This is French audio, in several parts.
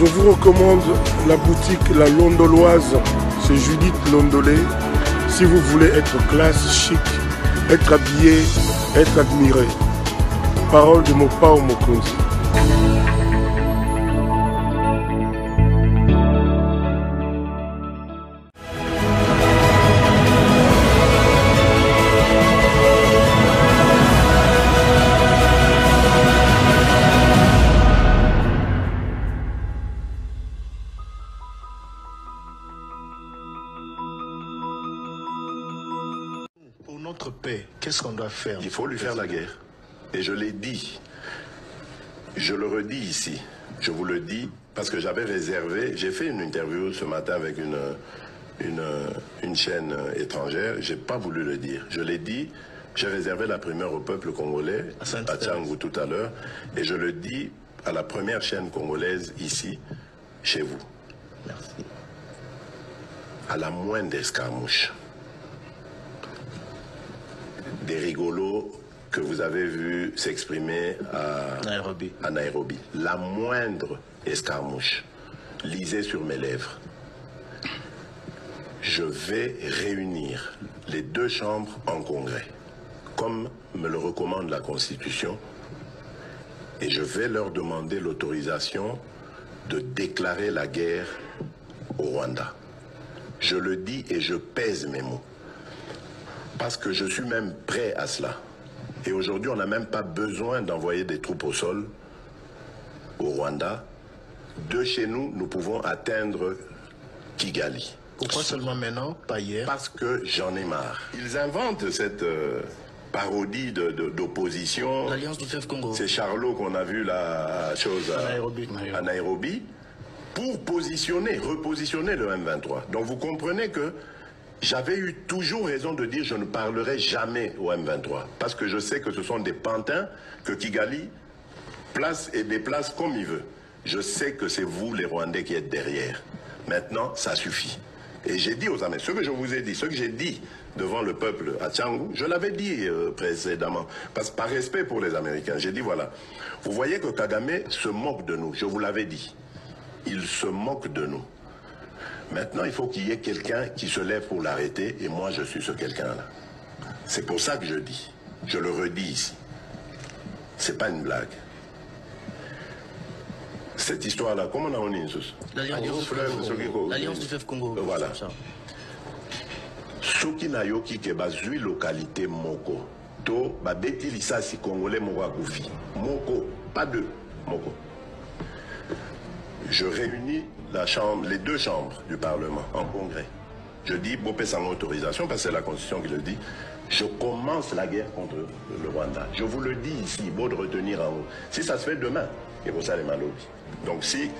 Je vous recommande la boutique La Londoloise, c'est Judith Londolé. Si vous voulez être classe, chic, être habillé, être admiré. Parole de Mopao Mokonsi. Qu'est-ce qu'on doit faire? Il faut lui faire la guerre. Et je l'ai dit. Je le redis ici. Je vous le dis parce que j'avais réservé. J'ai fait une interview ce matin avec une chaîne étrangère. J'ai pas voulu le dire. Je l'ai dit. J'ai réservé la primeur au peuple congolais à Tchangou tout à l'heure. Et je le dis à la première chaîne congolaise ici, chez vous. Merci. À la moindre escarmouche. Des rigolos que vous avez vu s'exprimer à Nairobi. La moindre escarmouche. Lisez sur mes lèvres. Je vais réunir les deux chambres en congrès, comme me le recommande la Constitution, et je vais leur demander l'autorisation de déclarer la guerre au Rwanda. Je le dis et je pèse mes mots. Parce que je suis même prêt à cela. Et aujourd'hui, on n'a même pas besoin d'envoyer des troupes au sol, au Rwanda. De chez nous, nous pouvons atteindre Kigali. Pourquoi seulement maintenant, pas hier? Parce que j'en ai marre. Ils inventent cette parodie d'opposition. L'Alliance du fleuve Congo. C'est Charlot qu'on a vu la chose à Nairobi. Pour repositionner le M23. Donc vous comprenez que j'avais eu toujours raison de dire je ne parlerai jamais au M23 parce que je sais que ce sont des pantins que Kigali place et déplace comme il veut. Je sais que c'est vous les Rwandais qui êtes derrière. Maintenant, ça suffit. Et j'ai dit aux amis, ce que je vous ai dit, ce que j'ai dit devant le peuple à Tchangou, je l'avais dit précédemment, parce que par respect pour les Américains, j'ai dit voilà, vous voyez que Kagame se moque de nous, je vous l'avais dit, il se moque de nous. Maintenant, il faut qu'il y ait quelqu'un qui se lève pour l'arrêter, et moi, je suis ce quelqu'un-là. C'est pour ça que je dis, je le redis ici. C'est pas une blague. Cette histoire-là, comment on a dit l'Alliance du fleuve Congo. Voilà. Soki na yoki ke bazui localité Moko. To babeti lisa si congolais Morakoufi. Moko, pas deux. Moko. Je réunis la chambre, les deux chambres du Parlement en congrès. Je dis, Bopé sans autorisation, parce que c'est la Constitution qui le dit, je commence la guerre contre le Rwanda. Je vous le dis ici, beau de retenir en haut. Si ça se fait demain, et pour ça les malobis. Donc si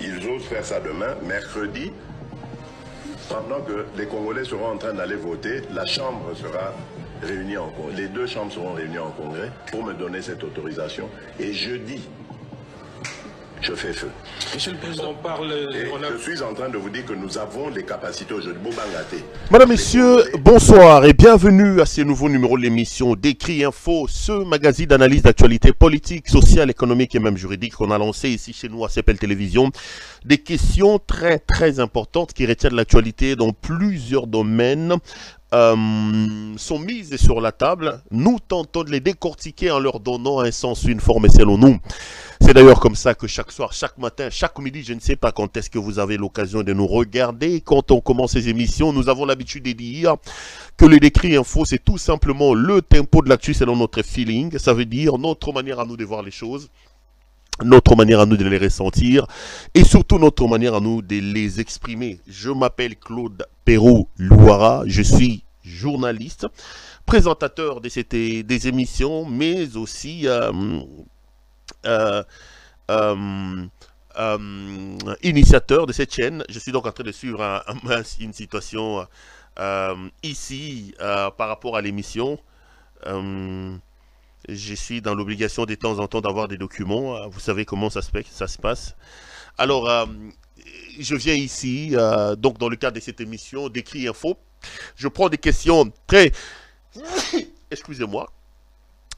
ils osent faire ça demain, mercredi, pendant que les Congolais seront en train d'aller voter, la chambre sera réunie en congrès. Les deux chambres seront réunies en congrès pour me donner cette autorisation. Et jeudi, je fais feu. Monsieur le Président, je suis en train de vous dire que nous avons les capacités aujourd'hui. Madame, Messieurs, bonsoir et bienvenue à ce nouveau numéro de l'émission Décri Info, ce magazine d'analyse d'actualité politique, sociale, économique et même juridique qu'on a lancé ici chez nous à CPL Télévision. Des questions très très importantes qui retiennent l'actualité dans plusieurs domaines. Sont mises sur la table, nous tentons de les décortiquer en leur donnant un sens, une forme et selon nous. C'est d'ailleurs comme ça que chaque soir, chaque matin, chaque midi, je ne sais pas quand est-ce que vous avez l'occasion de nous regarder. Quand on commence ces émissions, nous avons l'habitude de dire que le Décri Info, c'est tout simplement le tempo de l'actu selon notre feeling. Ça veut dire notre manière à nous de voir les choses, notre manière à nous de les ressentir et surtout notre manière à nous de les exprimer. Je m'appelle Claude Pero Luwara, je suis journaliste, présentateur des émissions, mais aussi initiateur de cette chaîne. Je suis donc en train de suivre une situation ici par rapport à l'émission. Je suis dans l'obligation de temps en temps d'avoir des documents. Vous savez comment ça se passe. Alors, je viens ici, donc dans le cadre de cette émission, Décri Info. Je prends des questions très, excusez-moi,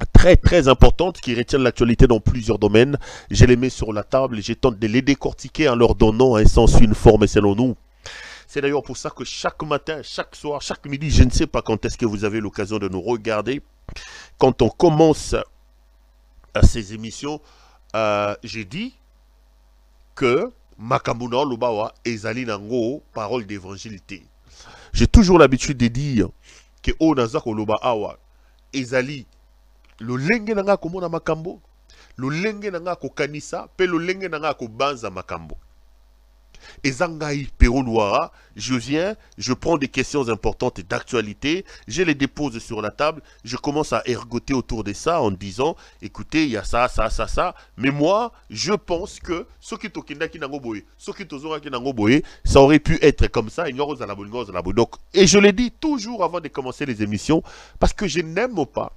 très très importante qui retient l'actualité dans plusieurs domaines. Je les mets sur la table et je tente de les décortiquer en leur donnant un sens, une forme et selon nous. C'est d'ailleurs pour ça que chaque matin, chaque soir, chaque midi, je ne sais pas quand est-ce que vous avez l'occasion de nous regarder. Quand on commence à ces émissions, j'ai dit que Makamuna Lubawa et Zalinango, parole d'évangélité. J'ai toujours l'habitude de dire que Onazako Lubawa et Zali, le lenge nanga komona makambo, le lenge nanga ko kanisa, pe le lenge nanga ko banza makambo. Et Zangaï Pero Luwara, je viens, je prends des questions importantes et d'actualité, je les dépose sur la table, je commence à ergoter autour de ça en disant, écoutez, il y a ça, ça, ça, ça, mais moi, je pense que ce qui tokindaki nango boye, ce qui tozoraki nango boye, ça aurait pu être comme ça, et je le dis toujours avant de commencer les émissions, parce que je n'aime pas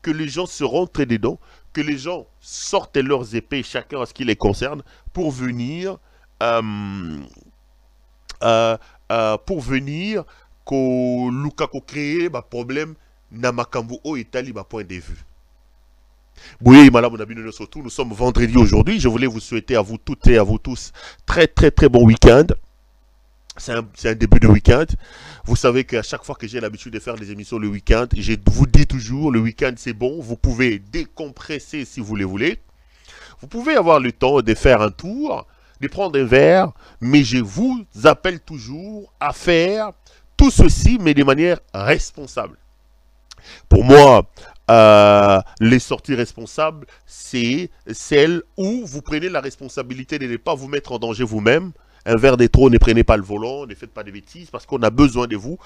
que les gens se rentrent dedans, que les gens sortent leurs épées, chacun à ce qui les concerne, pour venir ko luka ko créer ba problème na makambo o itali ba point de vue. Oui, madame, nous sommes vendredi aujourd'hui. Je voulais vous souhaiter à vous toutes et à vous tous très très très bon week-end. C'est un début de week-end. Vous savez qu'à chaque fois que j'ai l'habitude de faire des émissions le week-end, je vous dis toujours, le week-end c'est bon, vous pouvez décompresser si vous le voulez. Vous pouvez avoir le temps de faire un tour, de prendre un verre, mais je vous appelle toujours à faire tout ceci, mais de manière responsable. Pour moi, les sorties responsables, c'est celles où vous prenez la responsabilité de ne pas vous mettre en danger vous-même. Un verre de trop, ne prenez pas le volant, ne faites pas de bêtises parce qu'on a besoin de vous.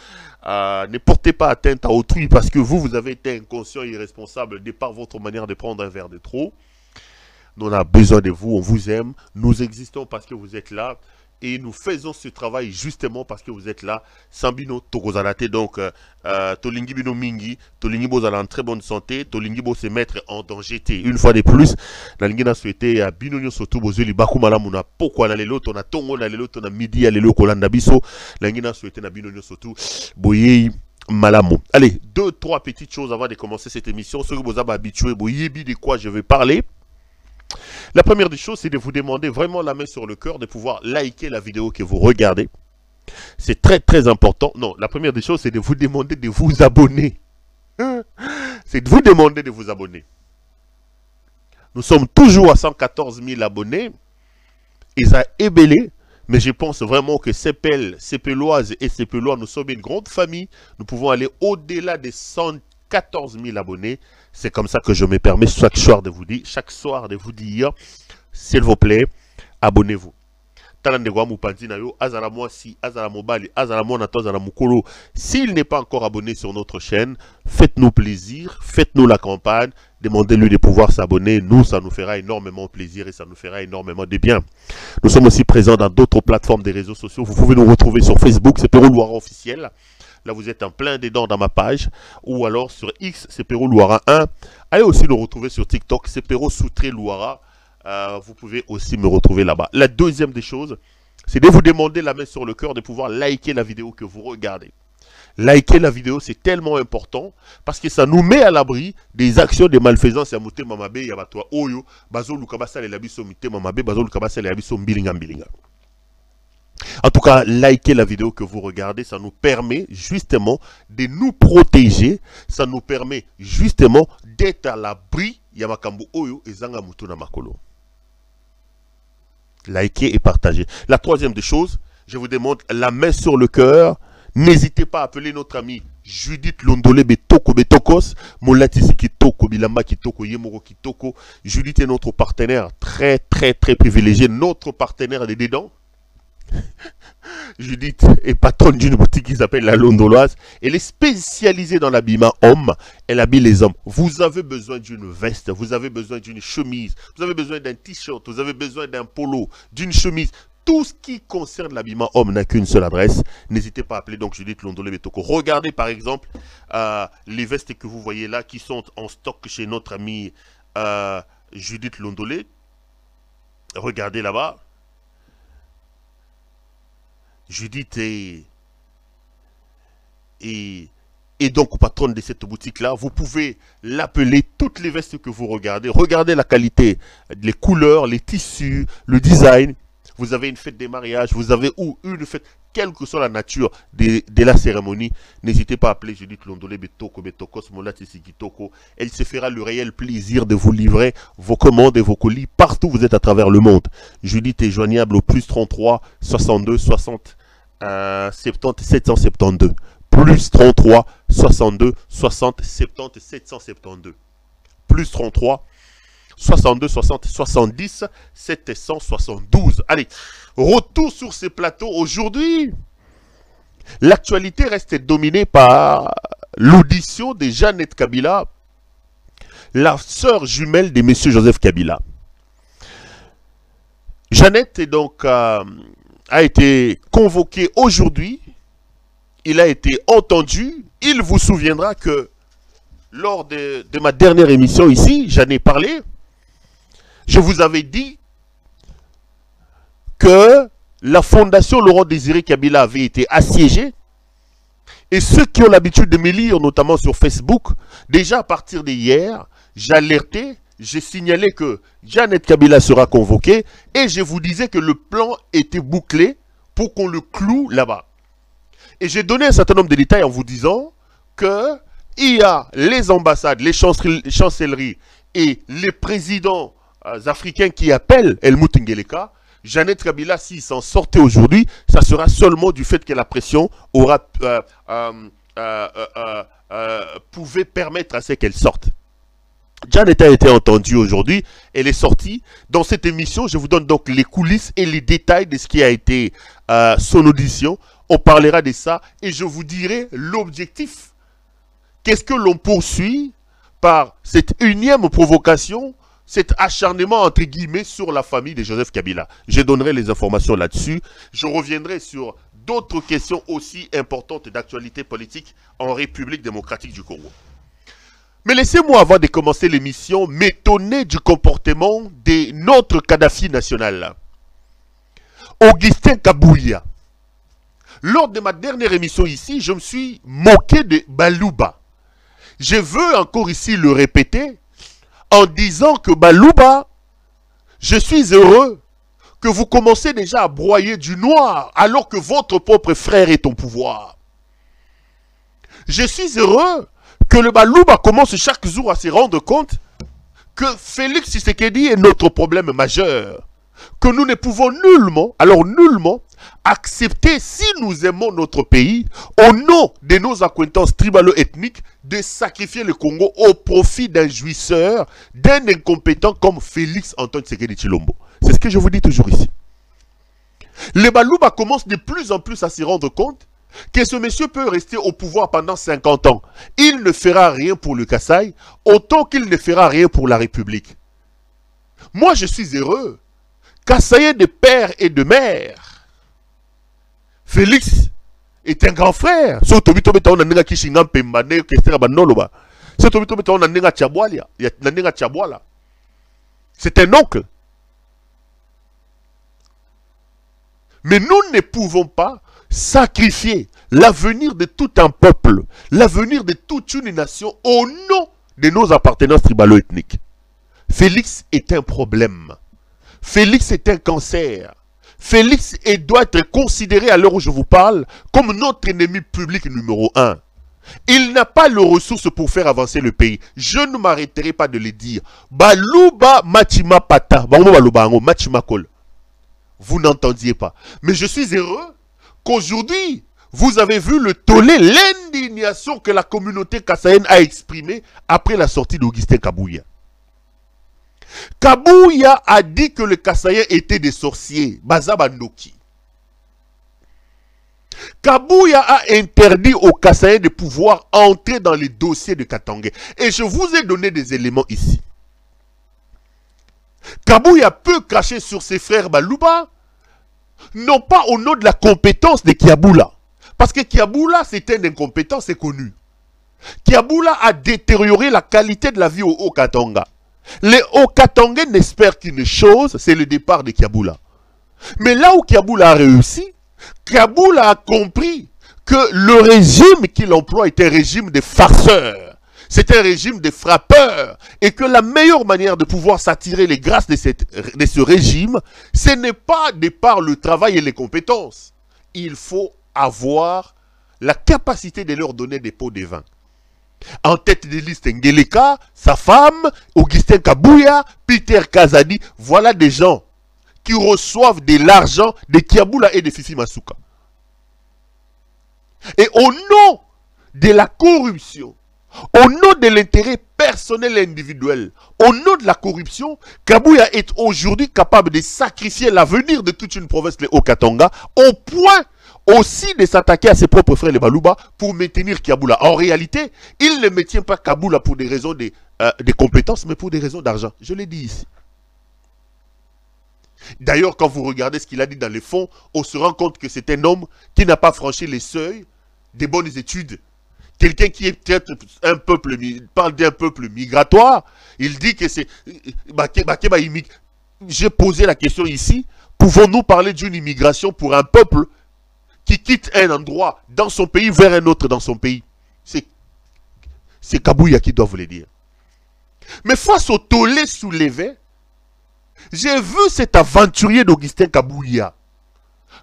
Ne portez pas atteinte à autrui parce que vous, vous avez été inconscient et irresponsable de par votre manière de prendre un verre de trop. On a besoin de vous, on vous aime, nous existons parce que vous êtes là et nous faisons ce travail justement parce que vous êtes là. Sambino Tokozalate, donc Tolingi Bino Mingi, Tolingi Bozala en très bonne santé, Tolingi Bo se mettre en danger. Une fois de plus, la Lingina souhaité à Binonio Soto Bozuli Bakumala Mouna, pourquoi l'aller l'autre, on a Tongo, l'aller l'autre, on a Midi, l'aller l'autre, Kolanda Bisso, la Lingina souhaité à Binonio Soto Boyei Malamo. Allez, deux, trois petites choses avant de commencer cette émission. Ce que vous avez habitué, Boyebi, de quoi je vais parler. La première des choses, c'est de vous demander vraiment la main sur le cœur de pouvoir liker la vidéo que vous regardez. C'est très très important. Non, la première des choses, c'est de vous demander de vous abonner. C'est de vous demander de vous abonner. Nous sommes toujours à 114 000 abonnés. Et ça ébellé. Mais je pense vraiment que Cépel, Cépeloises et Cépelois, nous sommes une grande famille. Nous pouvons aller au-delà des 114 000 abonnés. C'est comme ça que je me permets chaque soir de vous dire, s'il vous plaît, abonnez-vous. S'il n'est pas encore abonné sur notre chaîne, faites-nous plaisir, faites-nous la campagne, demandez-lui de pouvoir s'abonner. Nous, ça nous fera énormément plaisir et ça nous fera énormément de bien. Nous sommes aussi présents dans d'autres plateformes des réseaux sociaux. Vous pouvez nous retrouver sur Facebook, c'est Pero Luwara officiel. Là, vous êtes en plein dedans dans ma page. Ou alors sur X, c'est Pero Luwara 1. Allez aussi nous retrouver sur TikTok, c'est Pero Soutré Luwara. Vous pouvez aussi me retrouver là-bas. La deuxième des choses, c'est de vous demander la main sur le cœur de pouvoir liker la vidéo que vous regardez. Liker la vidéo, c'est tellement important parce que ça nous met à l'abri des actions de malfaisance. En tout cas, likez la vidéo que vous regardez, ça nous permet justement de nous protéger, ça nous permet justement d'être à l'abri. Likez et partagez. La troisième des choses, je vous demande la main sur le cœur. N'hésitez pas à appeler notre amie Judith Londolé-Betoko, Betokos, Molatisi Kitoko, Bilamba Kitoko, Yemoro Kitoko. Judith est notre partenaire très très très privilégié, notre partenaire des dedans. Judith est patronne d'une boutique qui s'appelle la Londoloise. Elle est spécialisée dans l'habillement homme. Elle habille les hommes. Vous avez besoin d'une veste, vous avez besoin d'une chemise, vous avez besoin d'un t-shirt, vous avez besoin d'un polo, d'une chemise. Tout ce qui concerne l'habillement homme n'a qu'une seule adresse. N'hésitez pas à appeler donc Judith Londolé-Betoko. Regardez par exemple les vestes que vous voyez là qui sont en stock chez notre amie Judith Londolé. Regardez là-bas. Judith Et donc, patronne de cette boutique-là, vous pouvez l'appeler toutes les vestes que vous regardez. Regardez la qualité, les couleurs, les tissus, le design. Vous avez une fête des mariages, vous avez une fête, quelle que soit la nature de la cérémonie. N'hésitez pas à appeler Judith Londolé-Betoko, elle se fera le réel plaisir de vous livrer vos commandes et vos colis partout où vous êtes à travers le monde. Judith est joignable au plus 33 62 60 70 772. Plus 33 62 60 70 772. Plus 33 62 60 70 772. Allez, retour sur ces plateaux. Aujourd'hui, l'actualité reste dominée par l'audition de Jaynet Kabila, la sœur jumelle de M. Joseph Kabila. Jaynet donc a été convoquée aujourd'hui. Il a été entendu. Il vous souviendra que lors de ma dernière émission ici, j'en ai parlé. Je vous avais dit que la fondation Laurent-Désiré Kabila avait été assiégée. Et ceux qui ont l'habitude de me lire, notamment sur Facebook, déjà à partir d'hier, j'alertais, j'ai signalé que Jaynet Kabila sera convoquée. Et je vous disais que le plan était bouclé pour qu'on le cloue là-bas. Et j'ai donné un certain nombre de détails en vous disant que il y a les ambassades, les chancelleries et les présidents africains qui appellent Helmut Ngeleka. Jaynet Kabila, s'il s'en sortait aujourd'hui, ça sera seulement du fait que la pression aura pouvait permettre à ce qu'elle sorte. Jaynet a été entendue aujourd'hui, elle est sortie. Dans cette émission, je vous donne donc les coulisses et les détails de ce qui a été son audition. On parlera de ça et je vous dirai l'objectif. Qu'est-ce que l'on poursuit par cette unième provocation, cet acharnement entre guillemets sur la famille de Joseph Kabila? Je donnerai les informations là-dessus. Je reviendrai sur d'autres questions aussi importantes d'actualité politique en République démocratique du Congo. Mais laissez-moi, avant de commencer l'émission, m'étonner du comportement de notre Kadhafi national, Augustin Kabuya. Lors de ma dernière émission ici, je me suis moqué de Baluba. Je veux encore ici le répéter en disant que Baluba, je suis heureux que vous commencez déjà à broyer du noir alors que votre propre frère est au pouvoir. Je suis heureux que le Baluba commence chaque jour à se rendre compte que Félix Tshisekedi est notre problème majeur. Que nous ne pouvons nullement, alors nullement, accepter, si nous aimons notre pays, au nom de nos acquaintances tribalo-ethniques, de sacrifier le Congo au profit d'un jouisseur, d'un incompétent comme Félix-Antoine Tshisekedi Tshilombo. C'est ce que je vous dis toujours ici. Les Baluba commencent de plus en plus à se rendre compte que ce monsieur peut rester au pouvoir pendant 50 ans. Il ne fera rien pour le Kasaï, autant qu'il ne fera rien pour la République. Moi, je suis heureux. Kasaï de père et de mère. Félix est un grand frère. C'est un oncle. Mais nous ne pouvons pas sacrifier l'avenir de tout un peuple, l'avenir de toute une nation au nom de nos appartenances tribalo-ethniques. Félix est un problème. Félix est un cancer. Félix doit être considéré à l'heure où je vous parle comme notre ennemi public numéro 1. Il n'a pas les ressources pour faire avancer le pays. Je ne m'arrêterai pas de le dire. Baluba Machima Pata. Vous n'entendiez pas. Mais je suis heureux qu'aujourd'hui, vous avez vu le tollé, l'indignation que la communauté kassaïenne a exprimée après la sortie d'Augustin Kabuya. Kabuya a dit que les Kasaïens étaient des sorciers. Bazabandoki. Kabuya a interdit aux Kasaïens de pouvoir entrer dans les dossiers de Katanga. Et je vous ai donné des éléments ici. Kabuya peut cracher sur ses frères Baluba, non pas au nom de la compétence de Kiabula. Parce que Kiabula, c'est un incompétent, c'est connu. Kiabula a détérioré la qualité de la vie au Haut-Katanga. Les Haut-Katangais n'espèrent qu'une chose, c'est le départ de Kiabula. Mais là où Kiabula a réussi, Kiabula a compris que le régime qu'il emploie est un régime de farceurs. C'est un régime de frappeurs. Et que la meilleure manière de pouvoir s'attirer les grâces de ce régime, ce n'est pas de par le travail et les compétences. Il faut avoir la capacité de leur donner des pots de vin. En tête des listes, Ngeleka, sa femme, Augustin Kabuya, Peter Kazadi, voilà des gens qui reçoivent de l'argent de Kiabula et de Fifi Masuka. Et au nom de la corruption, au nom de l'intérêt personnel et individuel, au nom de la corruption, Kabuya est aujourd'hui capable de sacrifier l'avenir de toute une province, les Haut-Katanga, au point aussi de s'attaquer à ses propres frères, les Baluba, pour maintenir Kiabula. En réalité, il ne maintient pas Kaboula pour des raisons de compétences, mais pour des raisons d'argent. Je l'ai dit ici. D'ailleurs, quand vous regardez ce qu'il a dit dans les fonds, on se rend compte que c'est un homme qui n'a pas franchi les seuils des bonnes études. Quelqu'un qui est peut-être un peuple, parle d'un peuple migratoire, il dit que c'est... J'ai posé la question ici, pouvons-nous parler d'une immigration pour un peuple qui quitte un endroit dans son pays vers un autre dans son pays? C'est Kabuya qui doit vous le dire. Mais face au tollé soulevé, j'ai vu cet aventurier d'Augustin Kabuya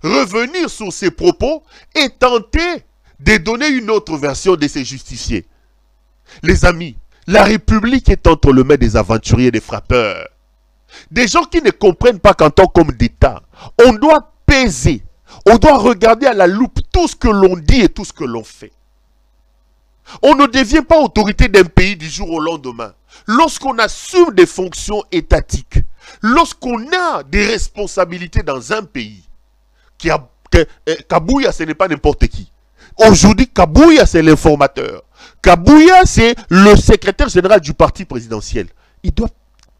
revenir sur ses propos et tenter de donner une autre version de ses justifiés. Les amis, la République est entre les mains des aventuriers, des frappeurs. Des gens qui ne comprennent pas qu'en tant qu'homme d'État, on doit peser, on doit regarder à la loupe tout ce que l'on dit et tout ce que l'on fait. On ne devient pas autorité d'un pays du jour au lendemain. Lorsqu'on assume des fonctions étatiques, lorsqu'on a des responsabilités dans un pays, Kabuya, ce n'est pas n'importe qui. Aujourd'hui, Kabuya, c'est l'informateur. Kabuya, c'est le secrétaire général du parti présidentiel. Il ne doit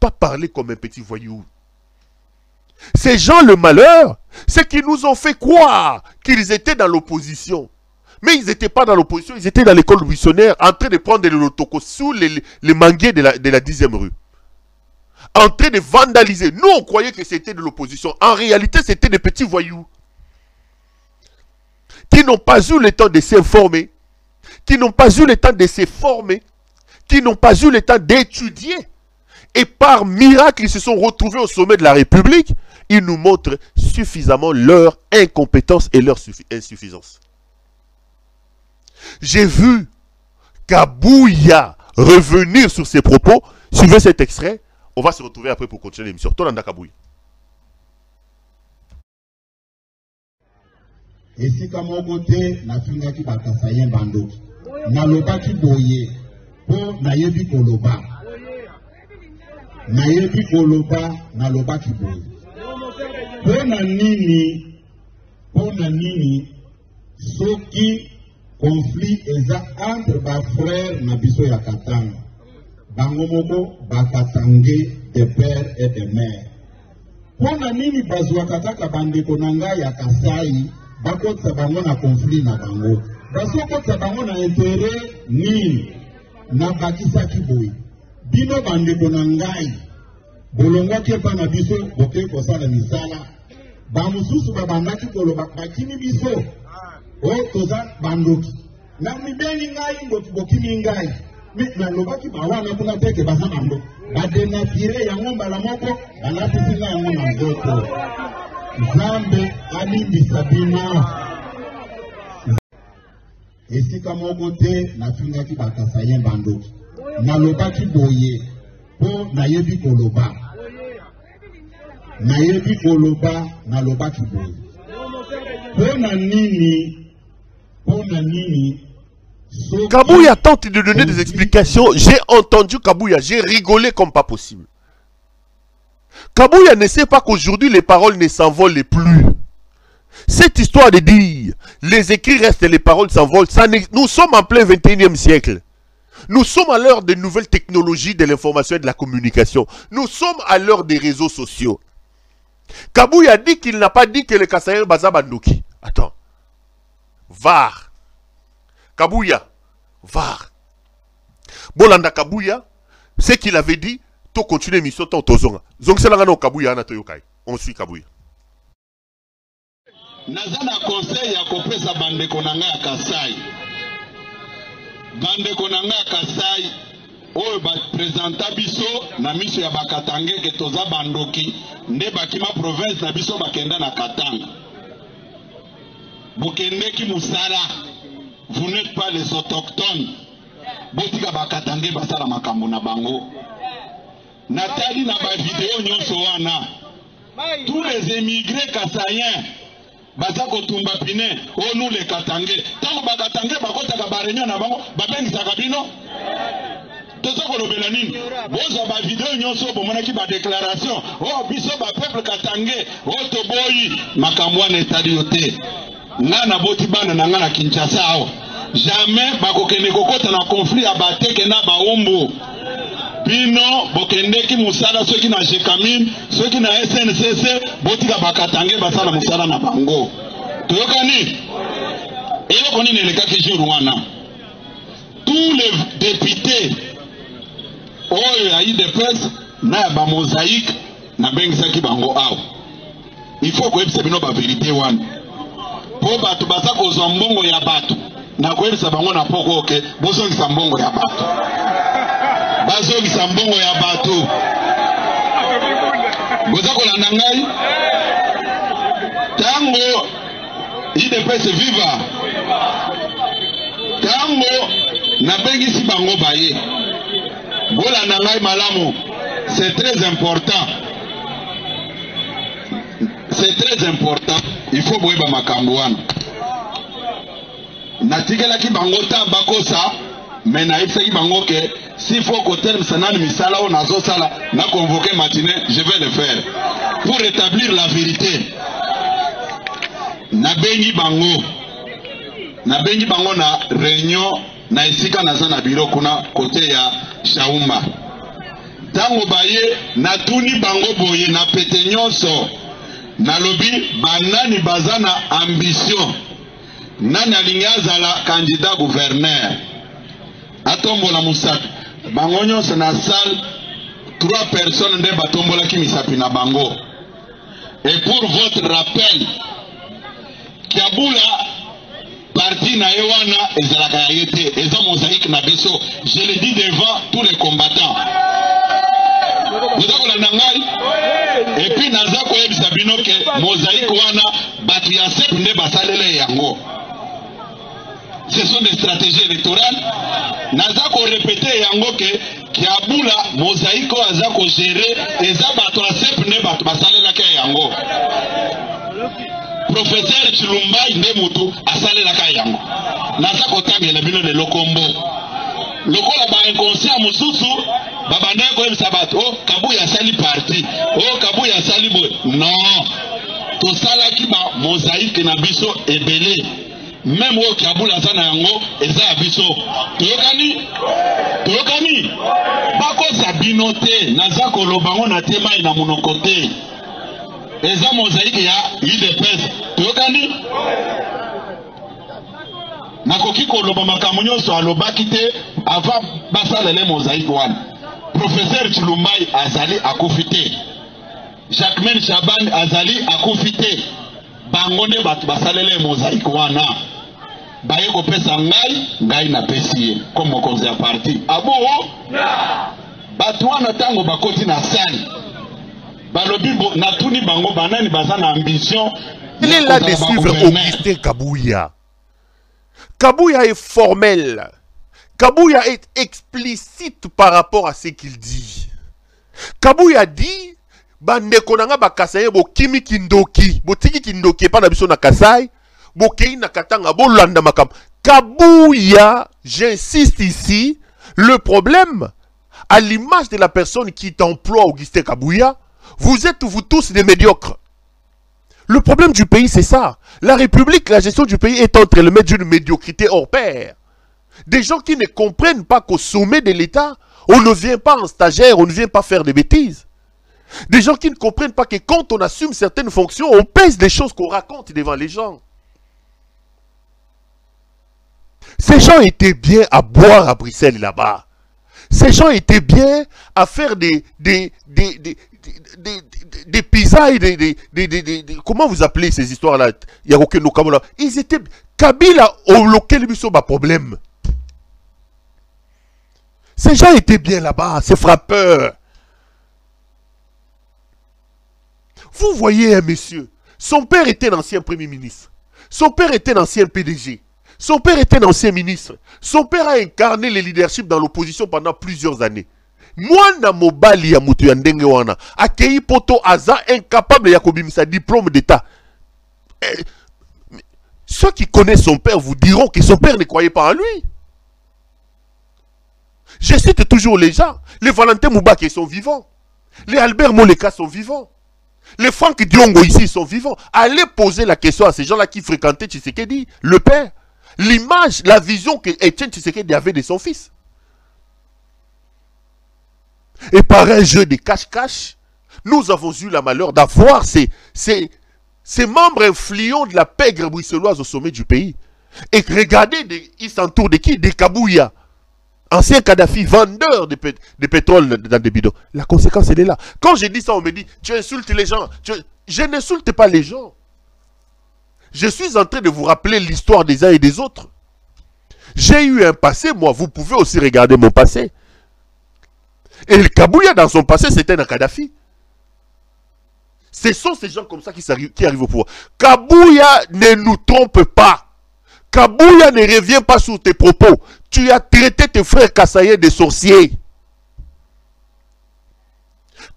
pas parler comme un petit voyou. Ces gens, le malheur, c'est qu'ils nous ont fait croire qu'ils étaient dans l'opposition. Mais ils n'étaient pas dans l'opposition, ils étaient dans l'école missionnaire, en train de prendre le toko sous les manguiers de la 10e rue. En train de vandaliser. Nous, on croyait que c'était de l'opposition. En réalité, c'était des petits voyous qui n'ont pas eu le temps de s'informer, qui n'ont pas eu le temps de se former, qui n'ont pas eu le temps d'étudier. Et par miracle, ils se sont retrouvés au sommet de la République. Ils nous montrent suffisamment leur incompétence et leur insuffisance. J'ai vu Kabuya revenir sur ses propos. Suivez cet extrait. On va se retrouver après pour continuer l'émission. Tolanda Kabuya. Et si comme on montait, la finga qui bat Kasaïen Bando, Naloba qui boye, pour Nayebi Koloba, Nayebi Koloba, Naloba qui boye. Pour Nanini, ceux qui conflit entre bas frères Nabiso et Katang, Bangomoko, Bakatangue, des pères et des mères. Pour Nanini, Bazuakataka Bandekonanga ya Kasaï, Bako tsabango na conflit na bango. Basoko tsabango na intérêt ni na bakisa kiboyi. Bino bande bonangai. Bolonga ke pa na biso boke ko sala misala. Ba mususu babanda ki koloba bakini biso. O toza bandoki. Na mibeni ngai ngo bokini ngai. Mit na lobaki bawana kuna teke basa bango. Ba dena pire ya ngomba la moko, bana tisinga ya ngomba moko. Zambe Ali Bisabina. Et si comme on montait, la finga qui bat Kasaïen Bando, Naloba qui boye, pour Nayebi Koloba. Nayebi Koloba, Naloba qui boye. Pour Nanini, Kabuya tente de donner des explications. J'ai entendu Kabuya, j'ai rigolé comme pas possible. Kabuya ne sait pas qu'aujourd'hui les paroles ne s'envolent plus. Cette histoire de dire les écrits restent et les paroles s'envolent, nous sommes en plein 21e siècle. Nous sommes à l'heure des nouvelles technologies de l'information et de la communication. Nous sommes à l'heure des réseaux sociaux. Kabuya dit qu'il n'a pas dit que les Kasaïens Bazabandouki. Attends. Var. Kabuya. Var. Bolanda Kabuya, ce qu'il avait dit. Continuer mission tant aux zonga. Zonga c'est la Kabuya na toyokai. On suit Kabuya. Nazana conseil ya kopesa bande konanga ya Kasaï. Bande konanga ya Kasaï oyo ba presenta biso na miso ya bakatange ke toza bandoki nde bakima province na biso bakenda na Katanga. Bokende ki musala, vous n'êtes pas les autochtones. Botika bakatange basala makambo na bango. Natali na ba video nyonso wana. Tous les émigrés kassaïens Bazako tumba pine, onu le katange. Tango bakatange bakota kabarenyo na bango, babengi sakabino. Tozako lobela nini? Boza ba video nyonso bomonaki ba déclaration. Oh biso ba peuple katange, oh toboyi makamwana etali yote. Ngana boti bana na ngana Kinshasa ao. Jamais bakokene kokota na conflit abateke na baombo. Bino bokendeki musala soki na Jekamine, soki na SNCC, botika bakatange basala musala na bango. Toyokani? Eloko nini elekaki jour wana? Tous les députés oyo ya IDPS na ba mosaïque na bengisaki bango awo. Il faut koyebisa bino ba vérité wana. Po bato basako zombongo ya bato na koyebisa bango na poko oke, bozongisa mbongo ya bato. Bazongi sambongo ya bato. Bozako la nangai. Tango IDPS viva. Tango nabengi si bango baye. Bola nangai malamu. C'est très important. C'est très important. Il faut boyeba makambuana. Natigela ki bangota bakosa. Mais naïfse ki bango ke s'il faut qu'au terme Sanani Misala ou Nazo Sala n'a convoqué matinée, je vais le faire. Pour rétablir la vérité. Nabengi bango na réunion na esika na zana biro kuna kote ya Shaumba. Tango baye na tuni bango boye na pete nyonso. Na lobi banani bazana ambition. Nani alingaza la candidat gouverneur. Atombo la Moussapi. Bangonyo c'est na salle, 3 personnes de Batombola qui misapi na bango. Et pour votre rappel, Kiabula parti na Ewana et Zalakayete, et dans Mosaïque Nabiso, je le dis devant tous les combattants. Vous avez la nangai? Et puis Nazako et Sabino que Mosaïque Wana, Batiasep ne basalele yango. Ce sont des stratégies électorales. Nazako répété yango ke Kiabula mosaïko azako gérer et zabato asep ne bat basale la yango. Professeur Tshilombo ne mutu asale la yango. Nazako tangi na bino de lokombo. Lokola ba inconscient mususu babande ko msabato oh Kabuya sali parti. Oh Kabuya sali boy. Non. To sala ki ba mosaïque na biso ebele. Même au Kabula Zanango et Zabiso. Tokani Bako Zabinote, Nazako Lobango na tema ina monokote. Eza mosaïque ya IDPS. Tokani Nakokiko Lobama Kamunyo so alobakite avant basalele mosaïque wana. Professeur Tshilumbai azali akufite. Jacqueline Chaban azali akufite. Bangone batu basalele mosaïque wana. Baye kopesa ngai ngai na pesiye comme mokonzi ya parti abo batu wana tango bakoti na sali balobi na tuni bango banani baza na ambition. Il est là de suivre Augustin Kabuya. Kabuya est formel. Kabuya est explicite par rapport à ce qu'il dit. Kabuya dit bande konanga bakasaye bo kimi kindoki bo tiki kindoki pa na biso na Kasai. Kabuya, j'insiste ici, le problème, à l'image de la personne qui t'emploie Augustin Kabuya, vous êtes vous tous des médiocres. Le problème du pays, c'est ça. La République, la gestion du pays est entre les mains d'une médiocrité hors pair. Des gens qui ne comprennent pas qu'au sommet de l'État, on ne vient pas en stagiaire, on ne vient pas faire des bêtises. Des gens qui ne comprennent pas que quand on assume certaines fonctions, on pèse les choses qu'on raconte devant les gens. Ces gens étaient bien à boire à Bruxelles là-bas. Ces gens étaient bien à faire des des paysages, comment vous appelez ces histoires-là? Ils étaient... Kabila au local, ils ont un problème. Ces gens étaient bien là-bas, ces frappeurs. Vous voyez un monsieur, son père était l'ancien premier ministre, son père était l'ancien PDG, son père était l'ancien ministre, son père a incarné le leadership dans l'opposition pendant plusieurs années. Mwana mobali ya mutu ya ndenge wana, akei poto aza incapable ya kobimisa diplôme d'état. Ceux qui connaissent son père vous diront que son père ne croyait pas en lui. Je cite toujours les gens, les Valentin Moubaki sont vivants, les Albert Moleka sont vivants, les Franck Diongo ici sont vivants. Allez poser la question à ces gens-là qui fréquentaient Tshisekedi, le père, l'image, la vision qu'Etienne Tshisekedi avait de son fils. Et par un jeu de cache-cache, nous avons eu la malheur d'avoir ces membres influents de la pègre bruxelloise au sommet du pays. Et regardez, ils s'entourent de qui? Des Kabuya. Ancien Kadhafi, vendeur de pétrole dans des bidons. La conséquence, elle est là. Quand je dis ça, on me dit, tu insultes les gens. Je n'insulte pas les gens. Je suis en train de vous rappeler l'histoire des uns et des autres. J'ai eu un passé, moi. Vous pouvez aussi regarder mon passé. Et le Kabuya, dans son passé, c'était un Kadhafi. Ce sont ces gens comme ça qui arrivent au pouvoir. Kabuya ne nous trompe pas. Kabuya ne revient pas sur tes propos. Tu as traité tes frères Kasaïens de sorciers.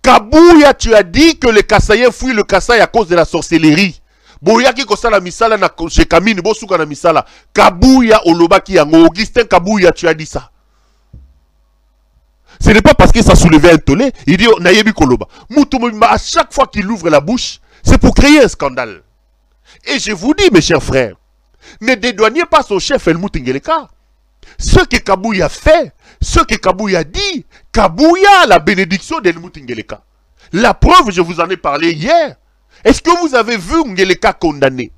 Kabuya, tu as dit que les Kasaïens fuient le Kasaï à cause de la sorcellerie. Boyaki kosala misala na shekamini bosuka na misala. Kabuya olobaki yango. Augustin Kabuya, tu as dit ça. Ce n'est pas parce que ça soulevait un tollé. Il dit nayebi koloba. Moutoumima, à chaque fois qu'il ouvre la bouche, c'est pour créer un scandale. Et je vous dis, mes chers frères, ne dédouaniez pas son chef Helmut Ngeleka. Ce que Kabuya fait, ce que Kabuya dit, Kabuya a la bénédiction d'Helmut Ngeleka. La preuve, je vous en ai parlé hier. Est-ce que vous avez vu Ngeleka condamné?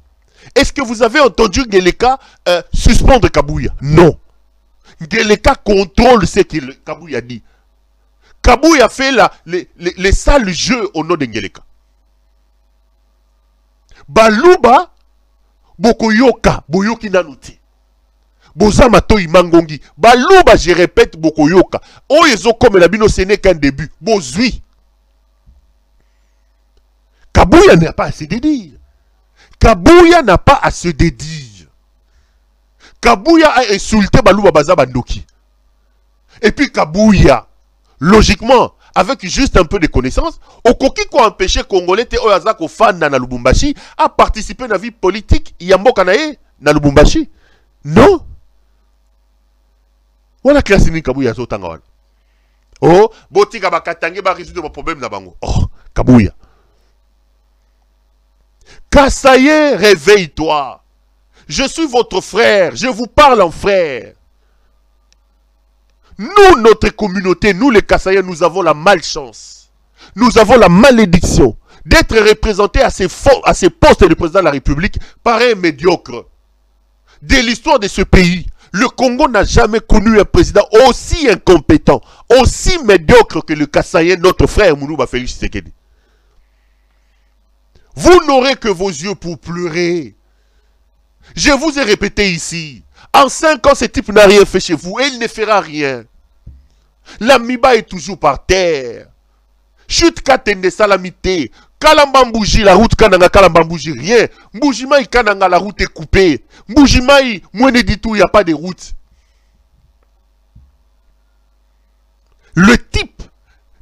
Est-ce que vous avez entendu Ngeleka suspendre Kabuya? Non. Ngeleka contrôle ce que Kabuya dit. Kabuya fait les sales jeux au nom de Ngeleka. Baluba Bokoyoka, Boyoki Nanuti. Bozamato Imangongi. Baluba, je répète, Bokoyoka. Oyezo comme la bino, ce n'est qu'un début. Bozui. Kabuya n'a pas à se dédire. Kabuya n'a pas à se dédire. Kabuya a insulté Baluba Bazabandoki. Et puis Kabuya, logiquement, avec juste un peu de connaissances, Okoki ko empêché Congolais te oyaza ko fan na Lubumbashi à participer à la vie politique yamboka na ye na Lubumbashi. Non. Voilà Klasini Kabuya zo tanga wana. Oh, botika bakatangi ba résoudre mon problème na bango. Oh, Kabuya. Kasaye, réveille-toi. Je suis votre frère, je vous parle en frère. Nous, notre communauté, nous les Kasaïens, nous avons la malchance, nous avons la malédiction d'être représentés à ces postes de président de la République par un médiocre. De l'histoire de ce pays, le Congo n'a jamais connu un président aussi incompétent, aussi médiocre que le Kasaïen, notre frère Moulouba Félix Tshisekedi. Vous n'aurez que vos yeux pour pleurer. Je vous ai répété ici. En 5 ans, ce type n'a rien fait chez vous et il ne fera rien. L'amiba est toujours par terre. Chute katende salamité. Kalambambouji, la route kananga kalambambouji, rien. Mboujimai kananga, la route est coupée. Mboujimai, moi ne dis tout, il n'y a pas de route. Le type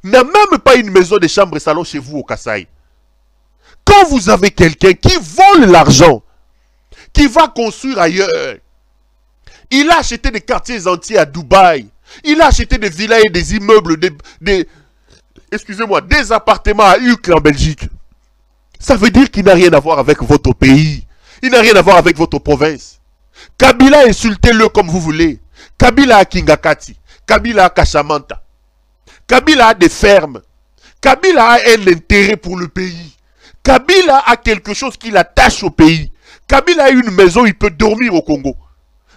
n'a même pas une maison de chambre et salon chez vous au Kasaï. Quand vous avez quelqu'un qui vole l'argent, qui va construire ailleurs, il a acheté des quartiers entiers à Dubaï. Il a acheté des villas et des immeubles, excusez-moi, des appartements à Uccle en Belgique. Ça veut dire qu'il n'a rien à voir avec votre pays. Il n'a rien à voir avec votre province. Kabila, insultez-le comme vous voulez. Kabila à Kingakati. Kabila à Kashamanta. Kabila a des fermes. Kabila a un intérêt pour le pays. Kabila a quelque chose qui l'attache au pays. Kabila a une maison, il peut dormir au Congo.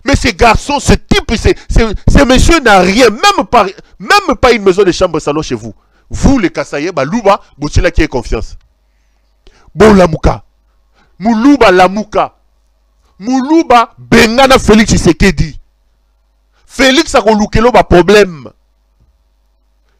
Mais ces garçons, ce type, ces messieurs n'ont rien, même pas une maison de chambre salon chez vous. vous les Kasaï, Balouba, Botila qui est confiance. Bon Lamouka. Moulouba Lamouka. Moulouba Bengana Félix Tshisekedi. Félix a relouqué le problème.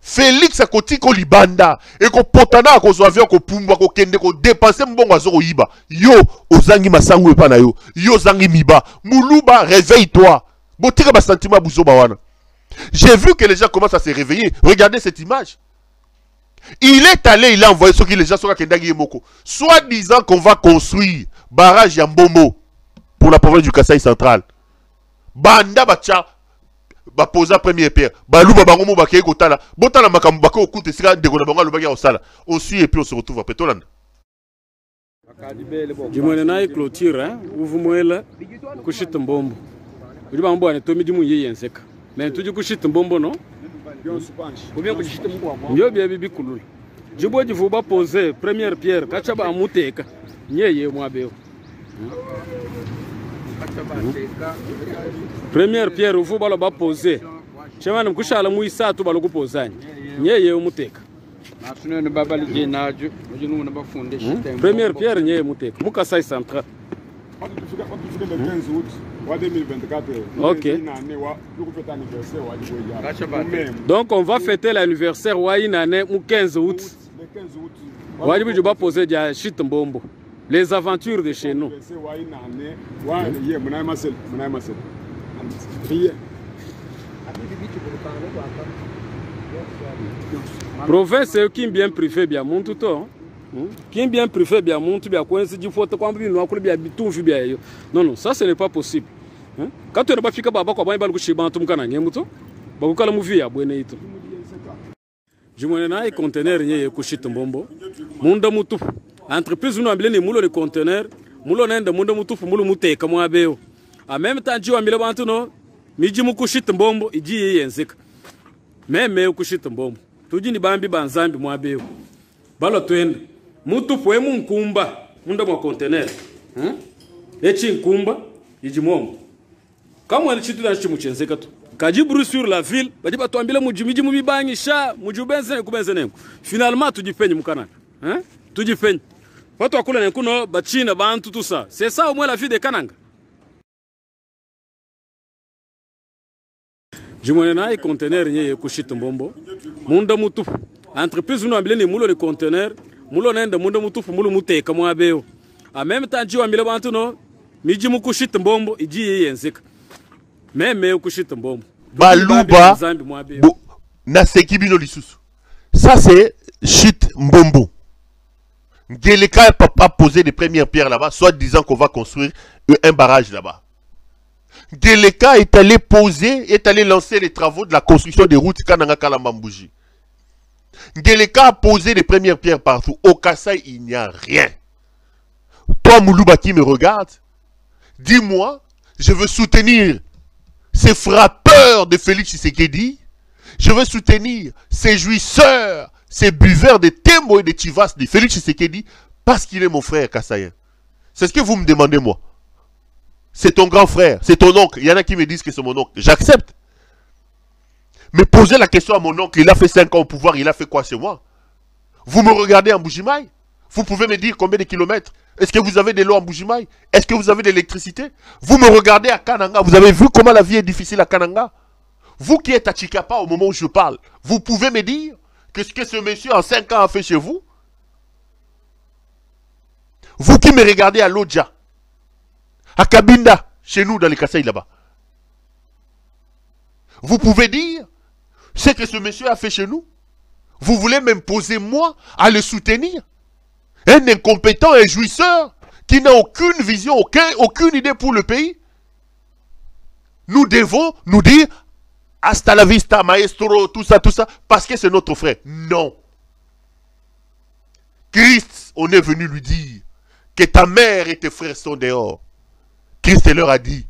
Félix a koti ko libanda et ko potana a ko avion ko pumba ko kende ko dépenser mbongo azoko yiba yo ozangi masangu epana yo yo zangi miba muluba réveille-toi botika ba sentiment buzo bawana. J'ai vu que les gens commencent à se réveiller. Regardez cette image. Il est allé, il a envoyé ce que les gens sont à Kendagi Moko, soit disant qu'on va construire barrage Yambomo pour la province du Kasaï central. Banda bacha ba posa premier pierre ba luba bango mo ba ke kotala botala makambo ba ko kuta sika de ko bango lobaki osala on suit et puis on se retrouve après Tolanda. Dimonena clôture hein uvumwela kushita mbombo uri bambo ane tomi dimu yiyenseka mais tuji kushita mbombo no bien kushita mbombo yo bia bibi kulula jibo divuba poser première pierre kachaba amuteka nyeye mwabeo première pierre vous balo ba poser chemana mkushala muisatu balo kupozanya nyeye umuteka natunene babali jenaju mujinu na bafunde shitembo première pierre nyeye umuteka mukasai central OK. Donc on va fêter l'anniversaire wa inane mu 15 août wajibu ba poser dia shitembombo. Les aventures de chez nous. Province c'est qui bien privé bien monte tout temps. Qui bien privé bien monte bien quoi c'est du faute quand il nous bien tout vu bien. Non non, ça ce n'est pas possible. Quand tu ne vas pas fiquer baba quoi bain chez bantum kana ngemuto. Bako kala muvi ya bwene ito. Jimonena et conteneur nye kushit mbombo. Munda mutu. Entreprise nous a mis les moules de conteneurs, moules de moules comme on dit. En même temps, je suis en train de me dire que je suis en train de me dire que je suis en train de me dire que c'est ça au moins la vie des Kananga. Jimonena et conteneur n'y kushit mbombo. Munda mutu. Entreprise nous a mis les moules de conteneurs. Moules n'en de munda mutu moules mouté comme on a dit. En même temps, je suis en train de me dire que je suis en train de me dire que je suis en train de me dire que je suis ça c'est shit mbombo. Guéleka n'a pas posé des premières pierres là-bas, soit disant qu'on va construire un barrage là-bas. Guéleka est allé poser, est allé lancer les travaux de la construction des routes Kananga Kalambambouji. Guéleka a posé des premières pierres partout. Au Kasaï, il n'y a rien. Toi, Moulouba, qui me regarde, dis-moi, je veux soutenir ces frappeurs de Félix Tshisekedi. Je veux soutenir ces jouisseurs. Ces buveurs de Tembo et de Chivas de Félix Tshisekedi parce qu'il est mon frère Kasaïen. C'est ce que vous me demandez, moi. C'est ton grand frère, c'est ton oncle. Il y en a qui me disent que c'est mon oncle. J'accepte. Mais posez la question à mon oncle. Il a fait 5 ans au pouvoir, il a fait quoi chez moi? Vous me regardez en Bujimaï? Vous pouvez me dire combien de kilomètres? Est-ce que vous avez de l'eau en Bujimaï? Est-ce que vous avez de l'électricité? Vous me regardez à Kananga. Vous avez vu comment la vie est difficile à Kananga? Vous qui êtes à Chikapa au moment où je parle, vous pouvez me dire qu'est-ce que ce monsieur en 5 ans a fait chez vous? Vous qui me regardez à Lodja, à Kabinda, chez nous dans les Kasaï là-bas. Vous pouvez dire ce que ce monsieur a fait chez nous? Vous voulez m'imposer moi à le soutenir? Un incompétent, un jouisseur qui n'a aucune vision, aucune idée pour le pays? Nous devons nous dire hasta la vista, maestro, tout ça, parce que c'est notre frère. Non. Christ, on est venu lui dire que ta mère et tes frères sont dehors. Christ leur a dit,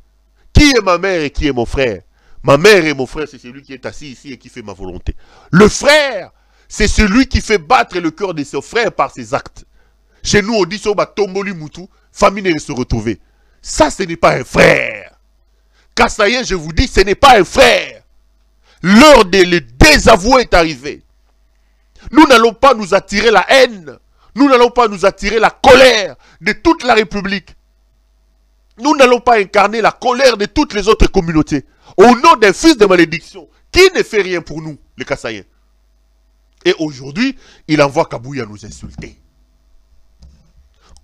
qui est ma mère et qui est mon frère? Ma mère et mon frère, c'est celui qui est assis ici et qui fait ma volonté. Le frère, c'est celui qui fait battre le cœur de son frère par ses actes. Chez nous, on dit, soba tomboli moutou, famille ne se retrouver. Ça, ce n'est pas un frère. Kasaïen, je vous dis, ce n'est pas un frère. L'heure de le désavouer est arrivée. Nous n'allons pas nous attirer la haine. Nous n'allons pas nous attirer la colère de toute la République. Nous n'allons pas incarner la colère de toutes les autres communautés. Au nom d'un fils de malédiction qui ne fait rien pour nous, les Kasaïens. Et aujourd'hui, il envoie Kabuya nous insulter.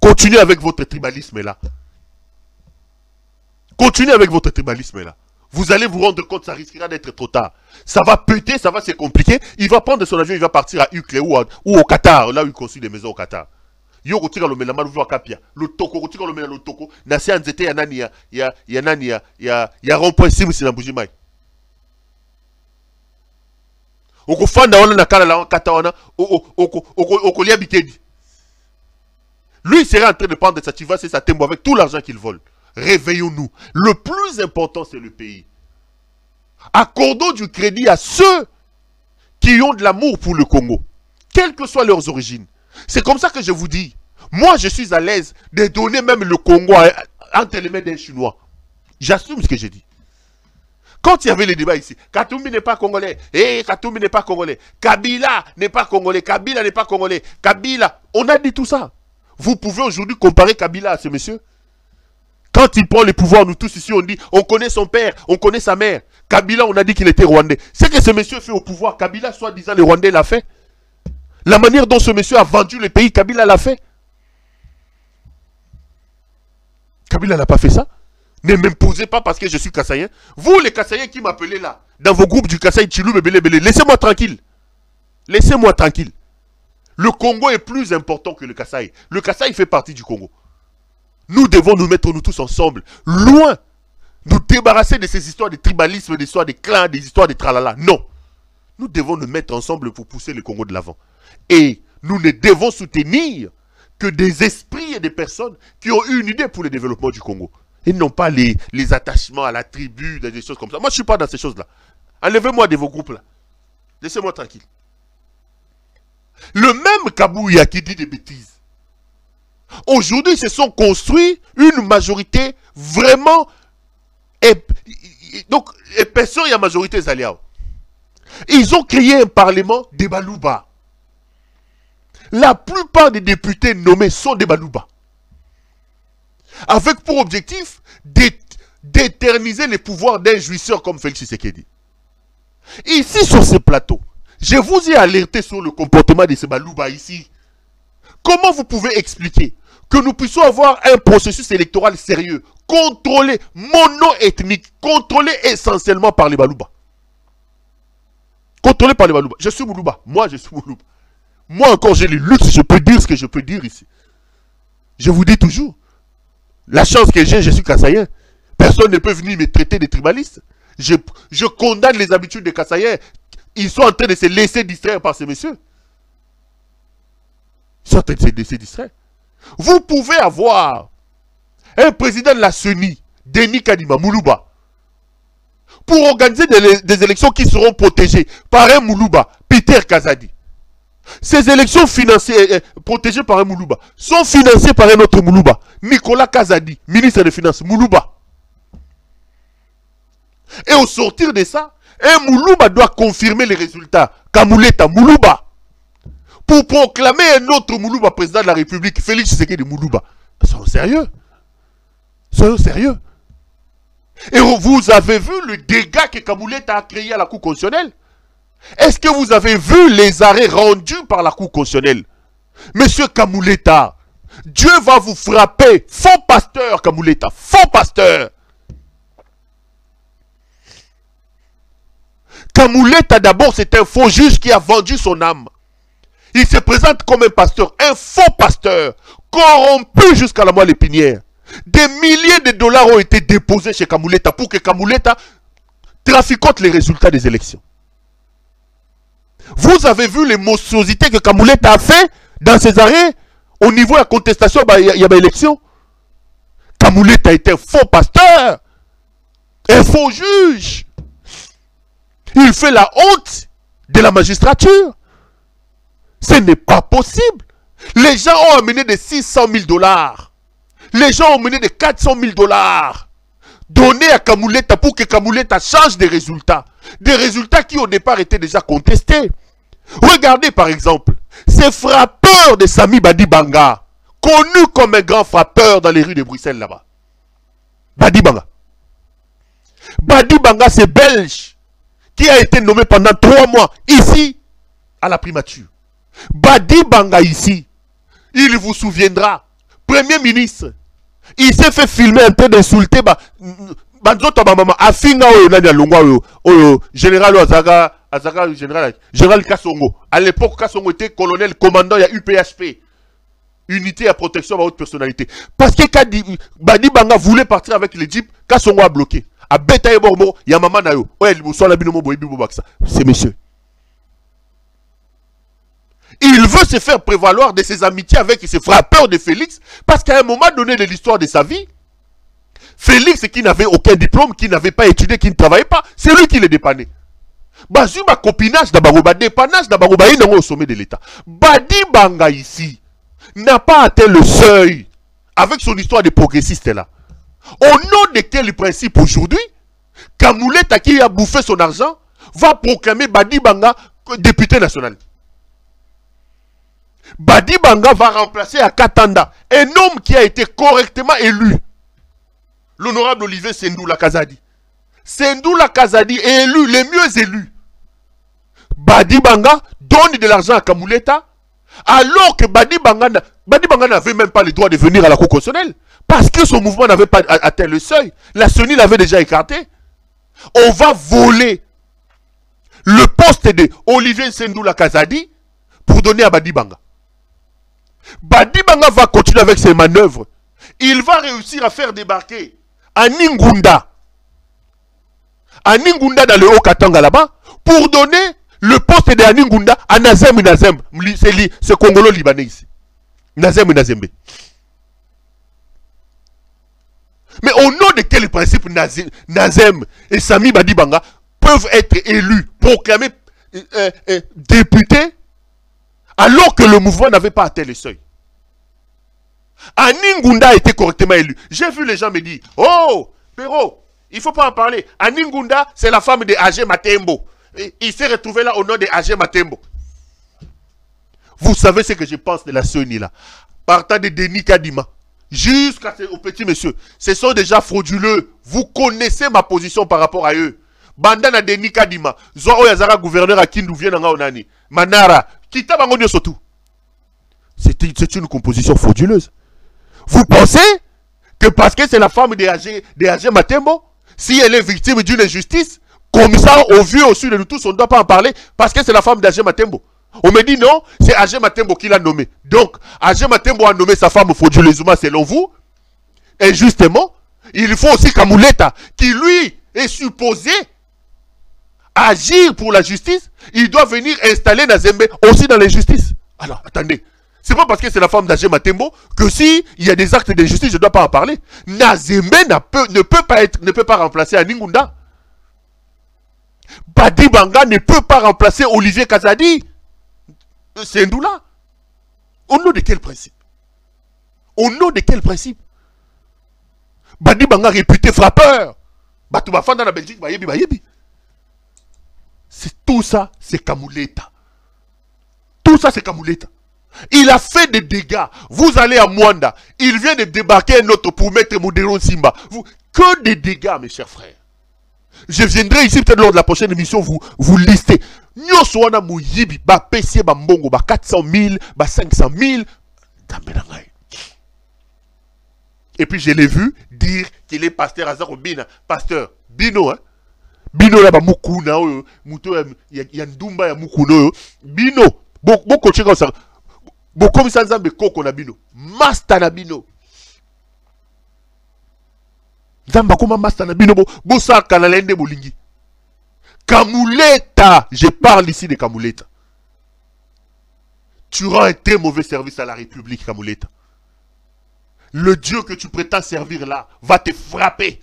Continuez avec votre tribalisme là. Continuez avec votre tribalisme là. Vous allez vous rendre compte, ça risquera d'être trop tard. Ça va péter, ça va se compliquer. Il va prendre son avion, il va partir à Uccle ou au Qatar, là où il construit des maisons au Qatar. Yokotika lo mena maluvu akapia, lo toko kotika lo mena lo toko, na si anzete ya nani ya nani ya rompoint simu sina bujimai. Okofanda wana na kala la kata wana, okolia bikedi. Lui sera en train de prendre sa tivas et sa tembo avec tout l'argent qu'il vole. Réveillons-nous. Le plus important, c'est le pays. Accordons du crédit à ceux qui ont de l'amour pour le Congo, quelles que soient leurs origines. C'est comme ça que je vous dis. Moi, je suis à l'aise de donner même le Congo entre les mains d'un Chinois. J'assume ce que j'ai dit. Quand il y avait les débats ici, Katumbi n'est pas congolais. Eh, Katumbi n'est pas congolais. Kabila n'est pas congolais. Kabila n'est pas congolais. Kabila. On a dit tout ça. Vous pouvez aujourd'hui comparer Kabila à ce monsieur? Quand il prend le pouvoir, nous tous ici, on dit, on connaît son père, on connaît sa mère. Kabila, on a dit qu'il était rwandais. C'est que ce monsieur fait au pouvoir. Kabila, soi-disant, les Rwandais l'a fait. La manière dont ce monsieur a vendu le pays, Kabila l'a fait. Kabila n'a pas fait ça. Ne m'imposez pas parce que je suis Kasaïen. Vous, les Kasaïens qui m'appelez là, dans vos groupes du Kasaï, Tshilou, Bébélé, Bélé, laissez-moi tranquille. Laissez-moi tranquille. Le Congo est plus important que le Kasaï. Le Kasaï fait partie du Congo. Nous devons nous mettre nous tous ensemble, loin, nous débarrasser de ces histoires de tribalisme, des histoires de clans, des histoires de tralala. Non. Nous devons nous mettre ensemble pour pousser le Congo de l'avant. Et nous ne devons soutenir que des esprits et des personnes qui ont une idée pour le développement du Congo. Et non pas les attachements à la tribu, des choses comme ça. Moi, je ne suis pas dans ces choses-là. Enlevez-moi de vos groupes-là. Laissez-moi tranquille. Le même Kabuya qui dit des bêtises. Aujourd'hui, ils se sont construits une majorité vraiment... Donc, épaisseur, il y a majorité Zaliao. Ils ont créé un parlement des Balouba. La plupart des députés nommés sont des Balouba. Avec pour objectif d'éterniser les pouvoirs d'un jouisseur comme Félix Tshisekedi. Ici, sur ce plateau, je vous ai alerté sur le comportement de ces Balouba ici. Comment vous pouvez expliquer que nous puissions avoir un processus électoral sérieux, contrôlé, mono-ethnique, contrôlé essentiellement par les Balouba? Contrôlé par les Balouba. Je suis Moulouba. Moi, je suis Moulouba. Moi encore, j'ai le luxe, je peux dire ce que je peux dire ici. Je vous dis toujours, la chance que j'ai, je suis Kasaïen. Personne ne peut venir me traiter de tribaliste. Je condamne les habitudes des Kasaïens. Ils sont en train de se laisser distraire par ces messieurs. Ils sont en train de se laisser distraire. Vous pouvez avoir un président de la CENI, Denis Kadima, Moulouba, pour organiser des élections qui seront protégées par un Moulouba, Peter Kazadi. Ces élections financées, protégées par un Moulouba, sont financées par un autre Moulouba, Nicolas Kazadi, ministre des Finances, Moulouba. Et au sortir de ça, un Moulouba doit confirmer les résultats, Kamuleta, Moulouba, pour proclamer un autre Moulouba président de la République, Félix Tshisekedi Moulouba. Soyons sérieux. Soyons sérieux. Et vous avez vu le dégât que Kamuleta a créé à la Cour constitutionnelle? Est-ce que vous avez vu les arrêts rendus par la Cour constitutionnelle? Monsieur Kamuleta, Dieu va vous frapper. Faux pasteur, Kamuleta. Faux pasteur. Kamuleta, d'abord, c'est un faux juge qui a vendu son âme. Il se présente comme un pasteur, un faux pasteur, corrompu jusqu'à la moelle épinière. Des milliers de dollars ont été déposés chez Kamuleta pour que Kamuleta traficote les résultats des élections. Vous avez vu les monstruosités que Kamuleta a fait dans ses arrêts au niveau de la contestation, il y a une élection. Kamuleta était un faux pasteur, un faux juge. Il fait la honte de la magistrature. Ce n'est pas possible. Les gens ont amené des 600 000 $. Les gens ont amené des 400 000 $. Donnés à Kamuleta pour que Kamuleta change des résultats. Des résultats qui au départ étaient déjà contestés. Regardez par exemple ces frappeurs de Sami Badibanga, connus comme un grand frappeur dans les rues de Bruxelles là-bas. Badibanga. Badibanga, c'est belge qui a été nommé pendant 3 mois ici à la primature. Badibanga ici, il vous souviendra, Premier ministre, il s'est fait filmer un peu d'insulter. Général Kassongo. À l'époque, Kassongo était colonel, commandant, il y a UPHP. Unité à protection de haute personnalité. Parce que Badibanga voulait partir avec les jeeps, Kassongo a bloqué. A Beta et Bormo, il y a Maman Nayo. C'est monsieur. Il veut se faire prévaloir de ses amitiés avec ses frappeurs de Félix, parce qu'à un moment donné de l'histoire de sa vie, Félix, qui n'avait aucun diplôme, qui n'avait pas étudié, qui ne travaillait pas, c'est lui qui le dépannait. Bazuma copinage d'Abarouba, dépannage d'Abarouba, il est au sommet de l'État. Badibanga ici n'a pas atteint le seuil avec son histoire de progressiste là. Au nom de quel principe aujourd'hui, Kamuleta qui a bouffé son argent va proclamer Badibanga député national. Badibanga va remplacer à Katanda un homme qui a été correctement élu. L'honorable Olivier Sendoula Kazadi. Sendoula Kazadi est élu, les mieux élus. Badibanga donne de l'argent à Kamuleta, alors que Badibanga n'avait même pas le droit de venir à la Cour constitutionnelle, parce que son mouvement n'avait pas atteint le seuil. La CENI l'avait déjà écarté. On va voler le poste de Olivier Sendoula Kazadi pour donner à Badibanga. Badibanga va continuer avec ses manœuvres. Il va réussir à faire débarquer Aningunda dans le Haut-Katanga là-bas, pour donner le poste de Aningunda à Nazembe. C'est Congolo-Libanais ici. Nazembe. Mais au nom de quel principe Nazembe et Sami Badibanga peuvent être élus, proclamés députés, alors que le mouvement n'avait pas atteint le seuil? Aningunda a été correctement élu. J'ai vu les gens me dire, oh, Pero, il ne faut pas en parler. Aningunda, c'est la femme de Agé Matembo. Il s'est retrouvé là au nom de Agé Matembo. Vous savez ce que je pense de la CENI là. Partant de Denis Kadima jusqu'au petit monsieur. Ce sont déjà frauduleux. Vous connaissez ma position par rapport à eux. Bandana Denis Kadima. Zoro Yazara, gouverneur à Kindu, Vienanga Onani. Manara. Kita Bangonio Sotou. C'est une composition frauduleuse. Vous pensez que parce que c'est la femme d'Agé Matembo, si elle est victime d'une injustice, comme ça, au vieux, au sud de nous tous, on ne doit pas en parler parce que c'est la femme d'Agé Matembo? On me dit non, c'est Agé Matembo qui l'a nommée. Donc, Agé Matembo a nommé sa femme frauduleusement selon vous. Et justement, il faut aussi Kamuleta, qui lui est supposé agir pour la justice, il doit venir installer Nazembe aussi dans l'injustice. Alors, attendez. C'est pas parce que c'est la femme d'Agé Matembo que si il y a des actes d'injustice, je ne dois pas en parler. Nazembe ne peut pas remplacer Aningunda. Badibanga ne peut pas remplacer Olivier Kazadi. C'est Ndoula. Au nom de quel principe? Au nom de quel principe? Badibanga réputé frappeur. Batouba Fanda la Belgique, Bayebi. C'est tout ça, c'est Kamuleta. Tout ça, c'est Kamuleta. Il a fait des dégâts. Vous allez à Mwanda. Il vient de débarquer un autre pour mettre Modéron Simba. Que des dégâts, mes chers frères. Je viendrai ici, peut-être lors de la prochaine émission, vous lister. Nyosoana Mouyibi, ba PC, ba Mbongo, ba 400 000, ba 500 000. Et puis, je l'ai vu dire qu'il est pasteur Azar Obina. Pasteur Bino, hein. Bino, là, ba Moukouna, Mouto, Yandoumba, ya Moukouno. Bino, bon coaché comme ça. Bokomi sanzambe koko na bino. Master na bino. Nzamba kuma master na bino. Bosa kanalende bolingi. Kamuleta. Je parle ici de Kamuleta. Tu rends un très mauvais service à la République, Kamuleta. Le Dieu que tu prétends servir là va te frapper.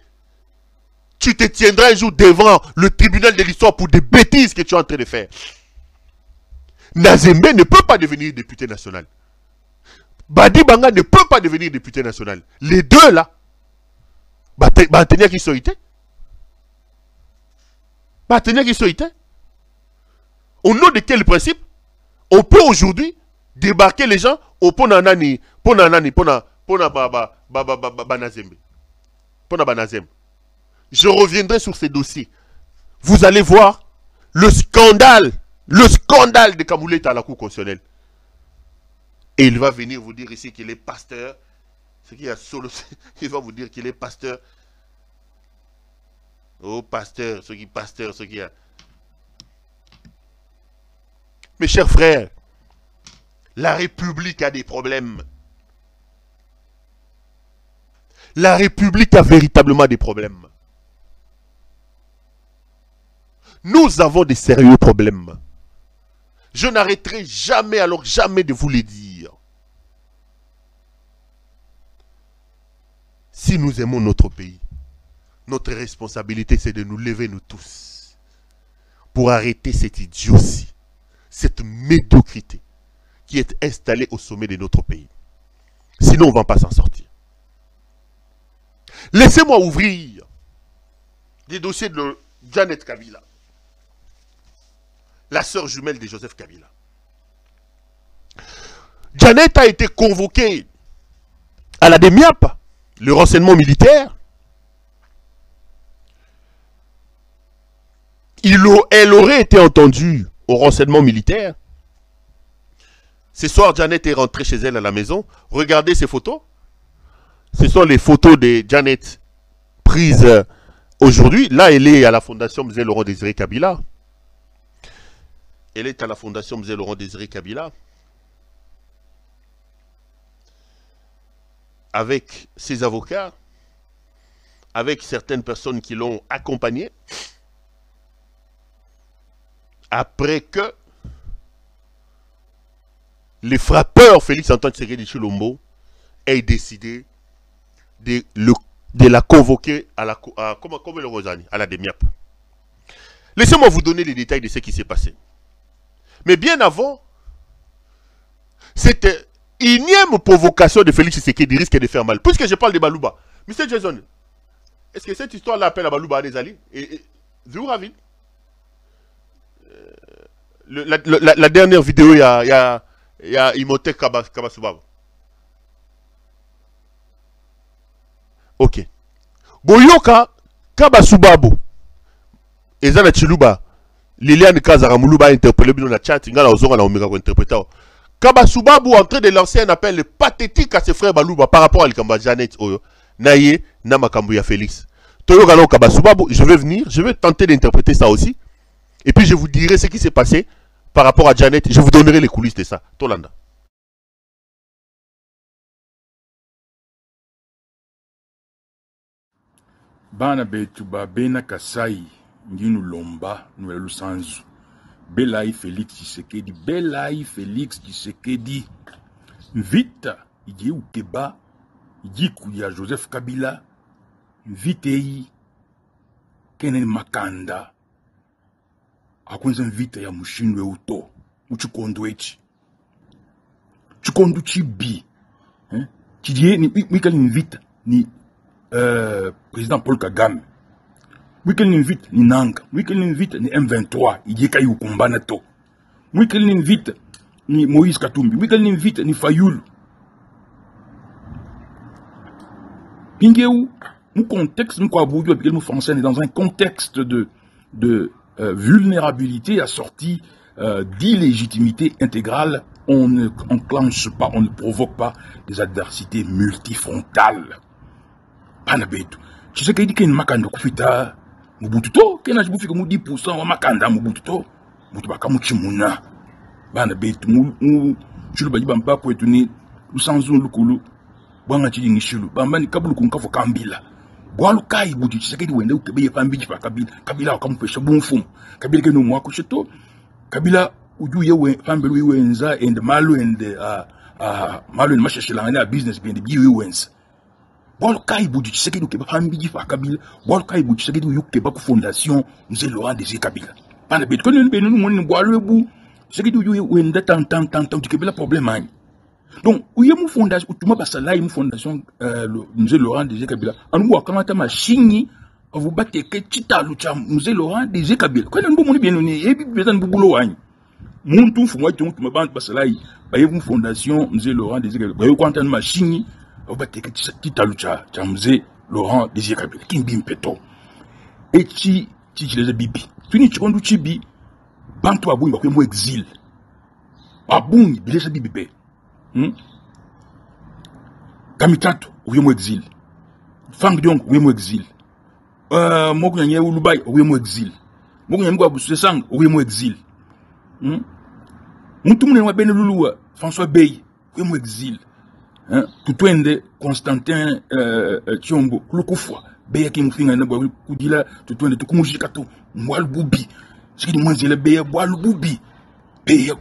Tu te tiendras un jour devant le tribunal de l'histoire pour des bêtises que tu es en train de faire. Nazembe ne peut pas devenir député national. Badibanga ne peut pas devenir député national. Les deux là, Batenia qui sont été. Au nom de quel principe? on peut aujourd'hui débarquer les gens au Ponanani, Ponanani, Ponanazembe. Je reviendrai sur ces dossiers. Vous allez voir le scandale de Kamuleta à la Cour constitutionnelle. Et il va venir vous dire ici qu'il est pasteur. Ce qu'il y a solo, il va vous dire qu'il est pasteur. Oh, pasteur, ce qu'il y a. Mes chers frères, la République a des problèmes. La République a véritablement des problèmes. Nous avons des sérieux problèmes. Je n'arrêterai jamais, alors jamais de vous les dire. Si nous aimons notre pays, notre responsabilité c'est de nous lever nous tous pour arrêter cette idiotie, cette médiocrité qui est installée au sommet de notre pays. Sinon on ne va pas s'en sortir. Laissez-moi ouvrir les dossiers de Jaynet Kabila, la sœur jumelle de Joseph Kabila. Jaynet a été convoquée à la DEMIAP, le renseignement militaire. Elle aurait été entendue au renseignement militaire. Ce soir, Jaynet est rentrée chez elle à la maison. Regardez ces photos. Ce sont les photos de Jaynet prises aujourd'hui. Là, elle est à la Fondation Musée Laurent-Désiré Kabila. Elle est à la Fondation Musée Laurent-Désiré Kabila avec ses avocats, avec certaines personnes qui l'ont accompagnée, après que les frappeurs Félix-Antoine Tshisekedi Tshilombo aient décidé de la convoquer à la DEMIAP. Laissez-moi vous donner les détails de ce qui s'est passé. Mais bien avant, cette énième provocation de Félix Tshisekedi risque de faire mal. Puisque je parle de Balouba, Mr. Jason, est-ce que cette histoire-là appelle à Balouba à des alliés? Zouravine, la dernière vidéo, il y a Imotech Kabasubabo. Ok. Boyoka Kabasubabo. Et Zana Chiluba. Liliane Kazaramoulouba a interpellé dans la chat, il a interprété. Kabasubabo en train de lancer un appel pathétique à ses frères Balouba par rapport à Likamba Jaynet Oyo. Naye, Namakambuya Félix. Toyo Galo Kabasubabo, je vais venir, je vais tenter d'interpréter ça aussi. Et puis je vous dirai ce qui s'est passé par rapport à Jaynet. Je vous donnerai les coulisses de ça. Tolanda. Banabetuba Bena Kasaï. Nous lomba, nous le sans. Belaï Félix Tshisekedi, Belaï Félix Tshisekedi. Vite, il dit ou teba, il dit qu'il y a Joseph Kabila. Vite, il Kenen Makanda. A quoi vite, il y a Mouchinwe Outo. Ou tu conduis. Tu conduis bi. Tu dis, Michael vite, ni président Paul Kagame. Wikel n'invite ni Nang, Wikel n'invite ni M23, il y a eu combat nato. Wikel n'invite ni Moïse Katumbi, Wikel n'invite ni Fayoul. Pingueu, mon contexte, nous coabourons, nous français, dans un contexte de vulnérabilité assortie d'illégitimité intégrale, on ne enclenche pas, on ne provoque pas des adversités multifrontales. Panabetou. Tu sais qu'il dit qu'il y a une macanda kufita. Mubututo, kena jibufi comme 10% makanda mubututo, mutubaka muchimuna, bana betu mu chulu badi bamba ko etuni usanzu lukulu, banga chili ngishulu, bamba ni kabulu kunka fo kambila, gwalukai buti Tshisekedi wende ukebeye pambiji pa Kabila, Kabila wakampesha bumfumu, Kabila kenu mwako cheto, Kabila ujuye we pambelu wenza and malu and malu and mashashilangana business bendi biwe wenza. Bolkai Boudi Tshisekedi ou Keba Hambidi par Kabila, Bolkai Boudi Tshisekedi ou Keba Fondation, nous sommes Laurent-Désiré Kabila. Pas de bête, quand nous sommes Tshisekedi ou Enda, tant, du Keba, problème. Donc, où est mon fondation, où tout le monde passe là, il y a une fondation, nous sommes Laurent-Désiré Kabila. En nous, quand on a signé, on vous bat, Tita, nous sommes Laurent-Désiré Kabila. Quand on a bien, on est, et puis, on est, Muntu fungwa tungu mabanda basalai bayevu fondation mzee Laurent-Désiré Kabila bayokuanta na machine obateka titalucha cha mzee Laurent-Désiré Kabila kimbi mpeto echi tichileze bibi tuni chikondu chibi bantu abungi bakwemo exil abungi bilesa bibi be kamitato uyemo exil Franck Diongo uyemo exil mokunyanye ulubai uyemo exil mokunyanye kwa busesang uyemo exil. Moutoumne wa ben Lulua, François Bey, ouémo exil. Toutouende, Constantin Tchombo, Lokoufwa, Beya qui moufinga, Koudila, Toutouende, Toukoumujikato, Moualboubi, ce qui dit le Beya, Boalboubi, Beya,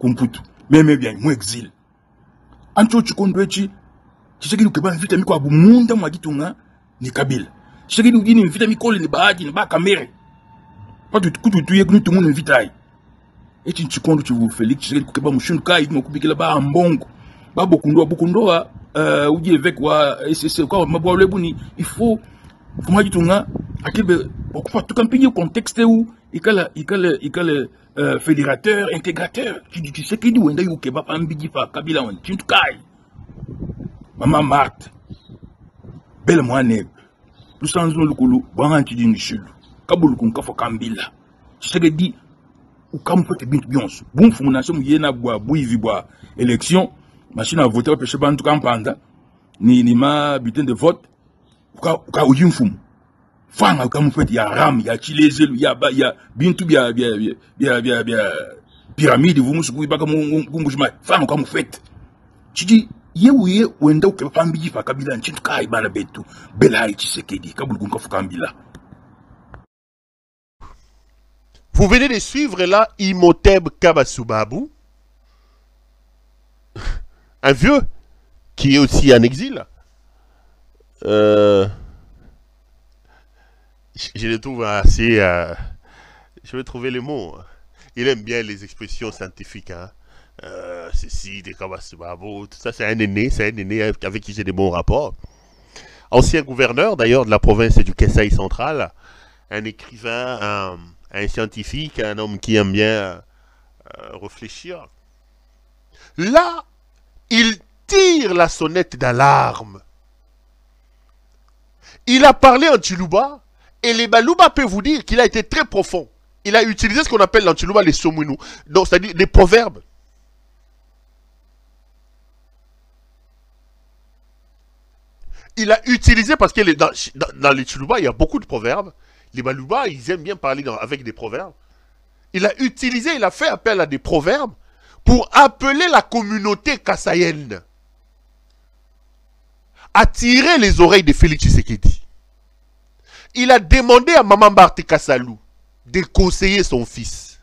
Kumputu, même bien, mou exil. Ancho Chukondwechi, tu sais qu'il y a une vitamine quoi, Boumunda, Mouagitunga, Nikabil. Tu sais qu'il y a une vitamine quoi, Nibahadi, Nibakamere. Pas de Koutouye, nous tout le monde vitaille. Et tu comptes que vous Félix, tu sais que Bamushun Kai, Mokubikila Bambongo, Babokundo, Bokundoa, ou dit avec quoi, et c'est quoi, Mabouale Bouni, il faut, comme on dit, on a, à quel point, contexte où, il y a le fédérateur, intégrateur, tu sais qu'il y a un d'ailleurs, Keba, Ambidifa, Kabila, Tintukai, Maman Marthe, Belle Moaneb, Lusanzo Lukulu, Bananti Dinishul, Kabul Kunkafo Kambila, tu sais que dit, ou comme peut-être bien, bon, fondation, il y a une élection, machine à voter, pêche, ban, tout campanda, ni ma butin de vote, ou quand il y a une femme, femme, comme fait, il y a ram, il y a chilé, il y a bien tout, bien, pyramide, vous ne pouvez pas comme on fait, femme, comme fait. Tu dis, il y a ou un d'autre, femme, il y a Kabila, tu sais, balabetou, belaï, tu sais, qu'il y a Kabul, Kabila. Vous venez de suivre là Imhotep Kabasubabo, un vieux qui est aussi en exil. Je le trouve assez... je vais trouver les mots. Il aime bien les expressions scientifiques. Hein. Ceci, des Kabasubabo, tout ça, c'est un aîné avec qui j'ai des bons rapports. Ancien gouverneur d'ailleurs de la province du Kasaï central, un écrivain... un scientifique, un homme qui aime bien réfléchir. Là, il tire la sonnette d'alarme. Il a parlé en Tshiluba, et les Baluba peuvent vous dire qu'il a été très profond. Il a utilisé ce qu'on appelle en Tshiluba les somunu, donc c'est-à-dire des proverbes. Il a utilisé, parce que dans les Tshiluba, il y a beaucoup de proverbes. Les Baluba, ils aiment bien parler avec des proverbes. Il a fait appel à des proverbes pour appeler la communauté kassaïenne. Attirer les oreilles de Félix Tshisekedi. Il a demandé à Maman Barté Kassalou de conseiller son fils.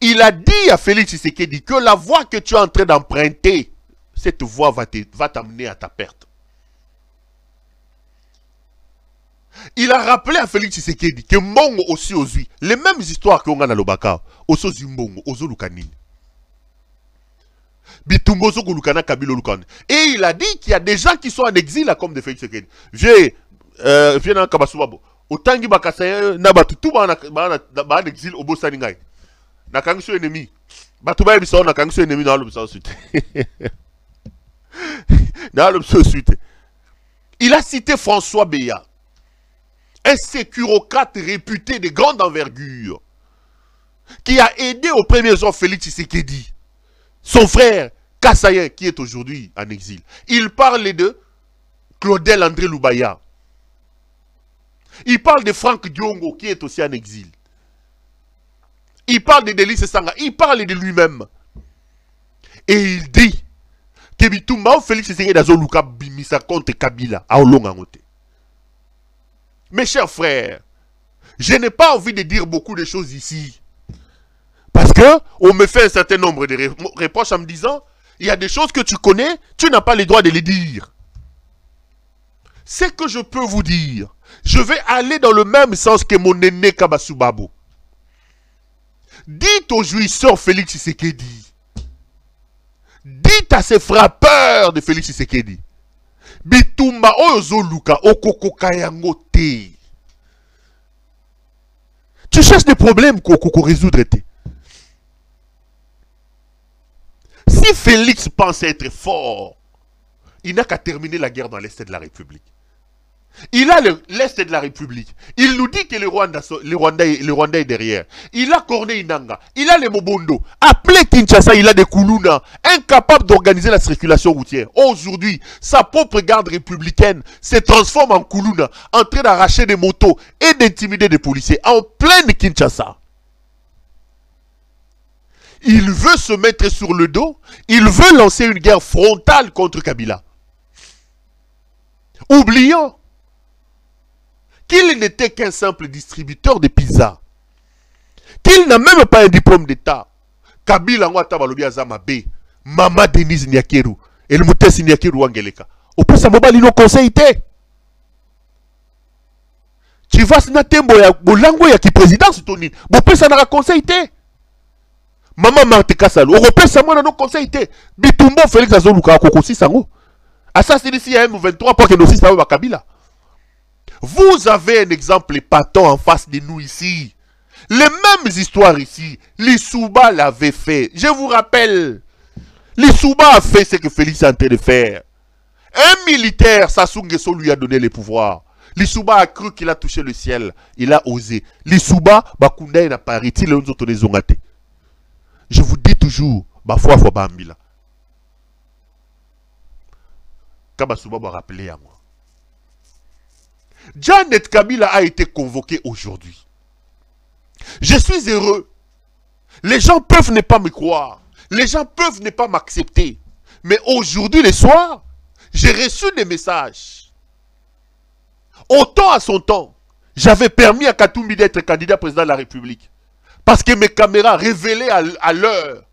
Il a dit à Félix Tshisekedi que la voie que tu es en train d'emprunter, cette voie va t'amener à ta perte. Il a rappelé à Félix Tshisekedi que Mbongo aussi aujourd'hui, les mêmes histoires qu'on a dans l'Obaka, aussi du Mbongo, aussi Lukanine. Bitumbozo Lukana Kabilo Lukan. Et il a dit qu'il y a des gens qui sont en exil, là, comme de Félix Tshisekedi. Je viens dans Kabasubabo. Autant que Bakassaye, Nabatutu, en exil, au Bossaningaï. Nakangso ennemi. Batouba Ebisson, Nakangso ennemi dans l'Obsor Sud. Dans l'Obsor Sud. Il a cité François Béat. Un sécurocrate réputé de grande envergure qui a aidé au premier jour Félix Tshisekedi, son frère Kasaïen qui est aujourd'hui en exil. Il parle de Claudel André Loubaya. Il parle de Franck Diongo qui est aussi en exil. Il parle de Denis Sanga. Il parle de lui-même. Et il dit que Bitoumao Félix Tshisekedi d'Azoluka Bimisa contre Kabila à Olongangote. Mes chers frères, je n'ai pas envie de dire beaucoup de choses ici. Parce que on me fait un certain nombre de reproches en me disant, il y a des choses que tu connais, tu n'as pas le droit de les dire. Ce que je peux vous dire, je vais aller dans le même sens que mon aîné Kabasubabo. Dites aux jouisseurs Félix Tshisekedi. Dites à ces frappeurs de Félix Tshisekedi. Bitumba ozoluka okoko kayangote. Tu cherches des problèmes qu'on résoudre. Si Félix pense être fort, il n'a qu'à terminer la guerre dans l'Est de la République. Il a l'Est de la République. Il nous dit que le Rwanda est derrière. Il a Corneille Nanga. Il a les Mobondo. Appelé Kinshasa, il a des Koulouna. Incapable d'organiser la circulation routière. Aujourd'hui, sa propre garde républicaine se transforme en Koulouna. En train d'arracher des motos et d'intimider des policiers. En pleine Kinshasa. Il veut se mettre sur le dos. Il veut lancer une guerre frontale contre Kabila. Oublions qu'il n'était qu'un simple distributeur de pizza, qu'il n'a même pas un diplôme d'État. Kabila ngwata balobi azama B, Mama Denise Nyakeru, El Mutesi Nyakeru Angeleka. Opesa mobali no conseil té. Tu vas na tembo ya bolango ya ki présidence toni. Bopesa na conseil té. Mama Marthe Kassalu, opesa mwana no conseil té. Bitumbo Félix Azoluka kokosi sango. Assassiné ici à M23 pour que nous sissawe ba Kabila. Vous avez un exemple épatant en face de nous ici. Les mêmes histoires ici. Lissouba l'avait fait. Je vous rappelle. Lissouba a fait ce que Félix est en train de faire. Un militaire, Sassou Nguesso lui a donné les pouvoirs. Lissouba a cru qu'il a touché le ciel. Il a osé. Lissouba, Bakunda est à Paris. Je vous dis toujours, Bafoua Fobambila. Kabasubabo a rappelé à moi. Jaynet Kabila a été convoqué aujourd'hui. Je suis heureux. Les gens peuvent ne pas me croire. Les gens peuvent ne pas m'accepter. Mais aujourd'hui, le soir, j'ai reçu des messages. Autant à son temps, j'avais permis à Katumbi d'être candidat président de la République. Parce que mes caméras révélaient à l'heure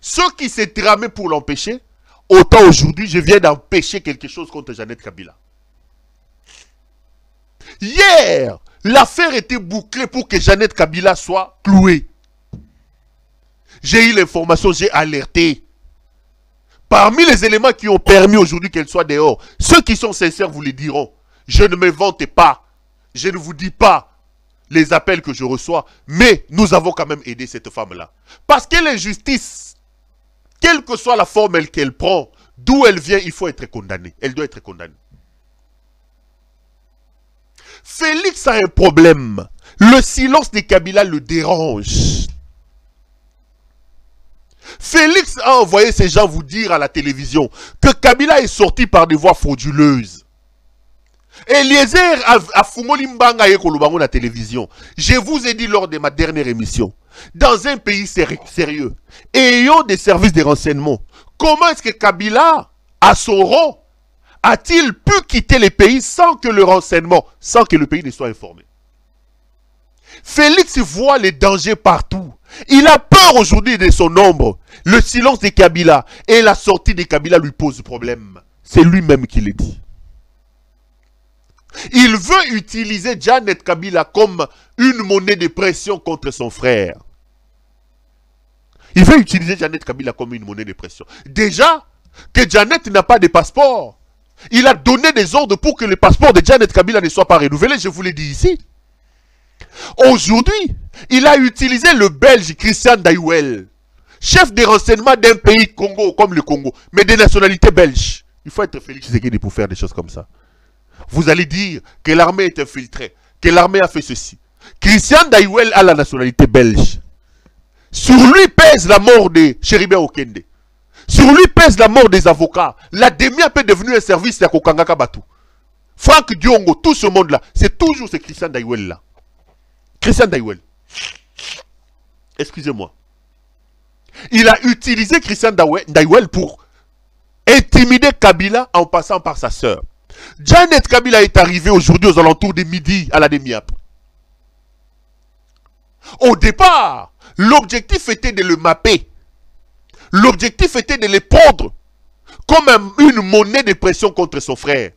ceux qui s'est tramé pour l'empêcher. Autant aujourd'hui, je viens d'empêcher quelque chose contre Jaynet Kabila. Hier, l'affaire était bouclée pour que Jaynet Kabila soit clouée. J'ai eu l'information, j'ai alerté. Parmi les éléments qui ont permis aujourd'hui qu'elle soit dehors, ceux qui sont sincères vous les diront. Je ne me vante pas. Je ne vous dis pas les appels que je reçois. Mais nous avons quand même aidé cette femme-là. Parce que l'injustice, quelle que soit la forme qu'elle prend, d'où elle vient, il faut être condamné. Elle doit être condamnée. Félix a un problème. Le silence de Kabila le dérange. Félix a envoyé ces gens vous dire à la télévision que Kabila est sorti par des voies frauduleuses. Eliezer a Fumoli Mbanga Yekolubango la télévision. Je vous ai dit lors de ma dernière émission, dans un pays sérieux, ayant des services de renseignement, comment est-ce que Kabila, à son rang, a-t-il pu quitter les pays sans que le renseignement, sans que le pays ne soit informé? Félix voit les dangers partout. Il a peur aujourd'hui de son ombre. Le silence de Kabila et la sortie de Kabila lui pose problème. C'est lui-même qui le dit. Il veut utiliser Jaynet Kabila comme une monnaie de pression contre son frère. Il veut utiliser Jaynet Kabila comme une monnaie de pression. Déjà, que Jaynet n'a pas de passeport. Il a donné des ordres pour que le passeport de Jaynet Kabila ne soit pas renouvelé, je vous l'ai dit ici. Aujourd'hui, il a utilisé le Belge Christian Daiwel, chef des renseignements d'un pays Congo comme le Congo, mais des nationalités belges. Il faut être Félix Tshisekedi pour faire des choses comme ça. Vous allez dire que l'armée est infiltrée, que l'armée a fait ceci. Christian Daiwel a la nationalité belge. Sur lui pèse la mort de Chéribert Okende. Sur lui pèse la mort des avocats. La DEMIAP est devenue un service à Kokanga Kabatu. Franck Diongo, tout ce monde-là, c'est toujours ce Christian Daiwel-là. Christian Daiwel. Excusez-moi. Il a utilisé Christian Daiwel pour intimider Kabila en passant par sa sœur. Jaynet Kabila est arrivée aujourd'hui aux alentours de midi à la DEMIAP. Au départ, l'objectif était de le mapper. L'objectif était de les prendre comme une monnaie de pression contre son frère.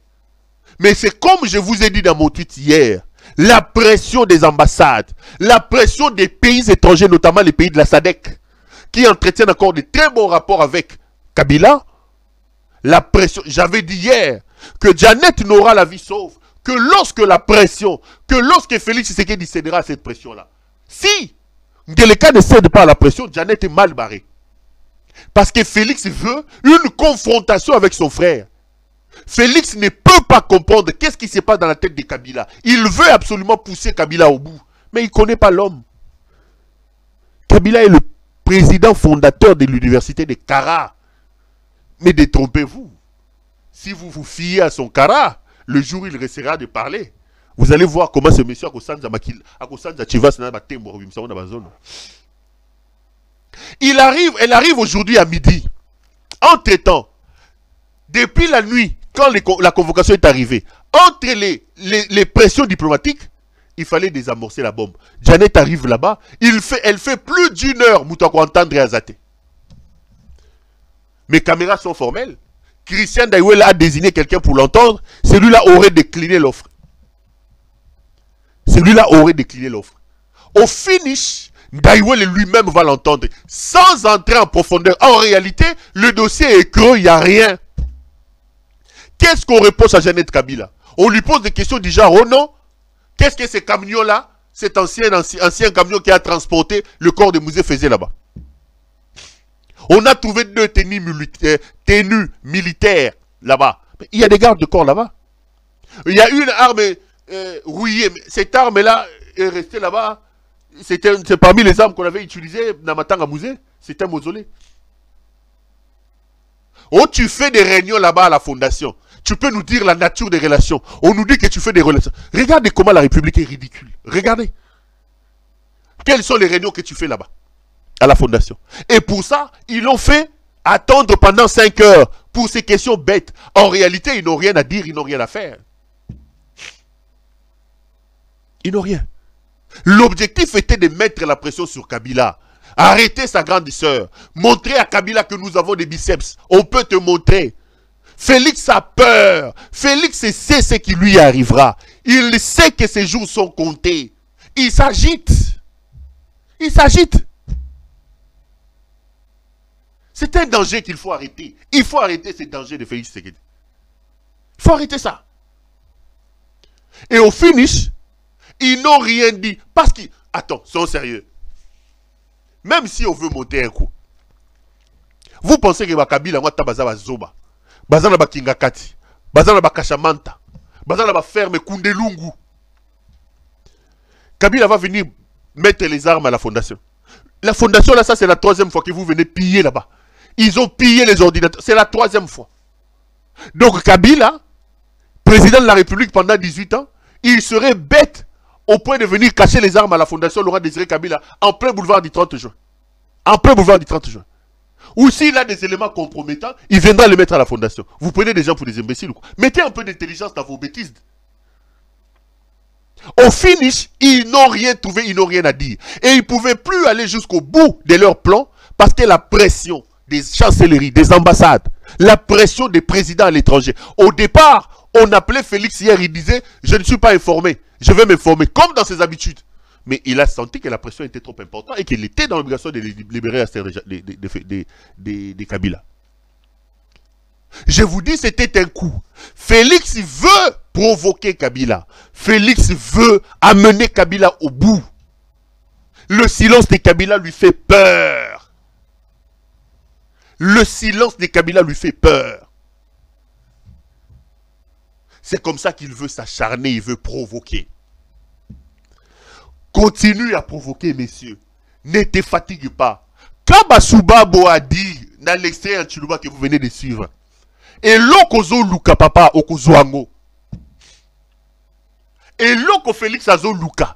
Mais c'est comme je vous ai dit dans mon tweet hier, la pression des ambassades, la pression des pays étrangers, notamment les pays de la SADC, qui entretiennent encore de très bons rapports avec Kabila. La pression, j'avais dit hier que Jaynet n'aura la vie sauve que lorsque la pression, que lorsque Félix Tshisekedi cédera à cette pression-là. Si Ngeleka ne cède pas à la pression, Jaynet est mal barrée. Parce que Félix veut une confrontation avec son frère. Félix ne peut pas comprendre qu'est-ce qui se passe dans la tête de Kabila. Il veut absolument pousser Kabila au bout. Mais il ne connaît pas l'homme. Kabila est le président fondateur de l'université de Kara. Mais détrompez-vous. Si vous vous fiez à son Kara, le jour où il restera de parler, vous allez voir comment ce monsieur elle arrive aujourd'hui à midi. Entre-temps, depuis la nuit, quand la convocation est arrivée, entre les pressions diplomatiques, il fallait désamorcer la bombe. Jaynet arrive là-bas, elle fait plus d'une heure, Moutako entendre et Azate. Mes caméras sont formelles. Christian Daiwel a désigné quelqu'un pour l'entendre. Celui-là aurait décliné l'offre. Celui-là aurait décliné l'offre. Au finish, Daiwel lui-même va l'entendre. Sans entrer en profondeur. En réalité, le dossier est creux, il n'y a rien. Qu'est-ce qu'on repose à Jaynet Kabila? On lui pose des questions du genre, oh non, qu'est-ce que ces camions-là, cet ancien camion qui a transporté le corps de Musée faisait là-bas? On a trouvé deux tenues militaires là-bas. Il y a des gardes de corps là-bas. Il y a une arme rouillée. Cette arme-là est restée là-bas. C'est parmi les armes qu'on avait utilisées dans Matanga Musée. C'était un mausolée. Oh, tu fais des réunions là-bas à la fondation. Tu peux nous dire la nature des relations. On nous dit que tu fais des relations. Regardez comment la République est ridicule. Regardez. Quelles sont les réunions que tu fais là-bas à la fondation? Et pour ça, ils l'ont fait attendre pendant 5 heures pour ces questions bêtes. En réalité, ils n'ont rien à dire, ils n'ont rien à faire. Ils n'ont rien. L'objectif était de mettre la pression sur Kabila. Arrêtez sa grande sœur. Montrez à Kabila que nous avons des biceps. On peut te montrer. Félix a peur. Félix sait ce qui lui arrivera. Il sait que ses jours sont comptés. Il s'agite. Il s'agite. C'est un danger qu'il faut arrêter. Il faut arrêter ces dangers de Félix Tshisekedi. Il faut arrêter ça. Et au finish, ils n'ont rien dit. Parce qu'ils... Attends, soyons sérieux. Même si on veut monter un coup, vous pensez que Kabila Tabaza Zoba, Bazana Bakingakati, Bazana Bakashamanta, Bazana Baferme Kundelungu. Kabila va venir mettre les armes à la fondation. La fondation là, ça c'est la troisième fois que vous venez piller là-bas. Ils ont pillé les ordinateurs. C'est la troisième fois. Donc Kabila, président de la République pendant 18 ans, il serait bête au point de venir cacher les armes à la fondation Laurent-Désiré Kabila en plein boulevard du 30 juin. En plein boulevard du 30 juin. Ou s'il a des éléments compromettants, il viendra les mettre à la fondation. Vous prenez des gens pour des imbéciles ou quoi? Mettez un peu d'intelligence dans vos bêtises. Au finish, ils n'ont rien trouvé, ils n'ont rien à dire. Et ils ne pouvaient plus aller jusqu'au bout de leur plan parce que la pression des chancelleries, des ambassades, la pression des présidents à l'étranger. Au départ, on appelait Félix hier, il disait « Je ne suis pas informé, je vais m'informer » comme dans ses habitudes. Mais il a senti que la pression était trop importante et qu'il était dans l'obligation de libérer de Kabila. Je vous dis, c'était un coup. Félix veut provoquer Kabila. Félix veut amener Kabila au bout. Le silence de Kabila lui fait peur. Le silence de Kabila lui fait peur. C'est comme ça qu'il veut s'acharner, il veut provoquer. Continue à provoquer, messieurs. Ne te fatigue pas. Kabasubabo a dit dans l'extrait en Tshilombo que vous venez de suivre. Et l'okozo luka papa okozo ango. Et loko Félix azo luka.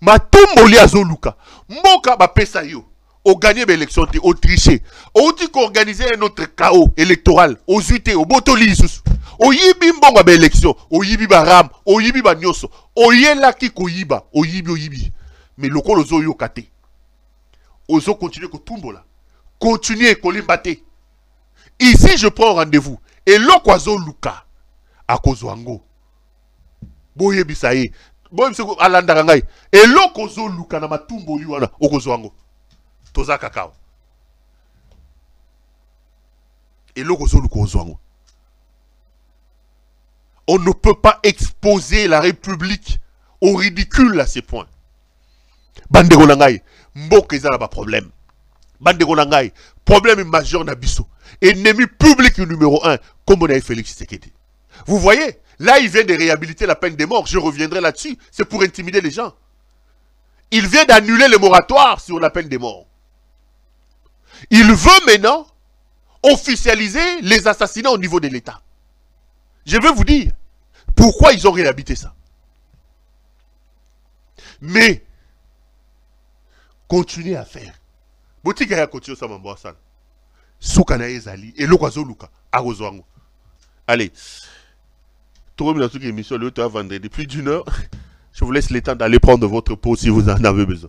Matomboli azo luka. Moka ba pesa yo. O gagné l'élection, au triché. O dit qu'organiser un autre chaos électoral. O zute, o botoli isus. O yibi mbonga ba élection. O yibi ba ram. O yibi ba nyoso. O yela ki ko yiba. O yibi o yibi. Mais loko lozo yo kate. Ozo continue ko tumbola. Continuez ko limbate. Ici, je prends rendez-vous. Et l'okwazo luka. A kozoango. Boye bisaye. Boye bisaye alandarangai. Et l'okwazo luka na matumbo liwana. Okozoango. Toza kakao. Et l'okwazo luka ozoango. On ne peut pas exposer la République au ridicule à ces points. Bandego nangai. Mbokezana ba problème. Bande de problème majeur na biso. Ennemi public numéro 1, comme on a Félix Tshisekedi. Vous voyez, là il vient de réhabiliter la peine de mort, je reviendrai là-dessus, c'est pour intimider les gens. Il vient d'annuler le moratoire sur la peine de mort. Il veut maintenant officialiser les assassinats au niveau de l'État. Je vais vous dire pourquoi ils ont réhabilité ça. Mais, continuez à faire. Boutique à continuer ça, maman. Soukana ezali et l'okazo luka à Rosango. Allez, tout le monde a émission le 8 vendredi, plus d'une heure. Je vous laisse le temps d'aller prendre votre pot si vous en avez besoin.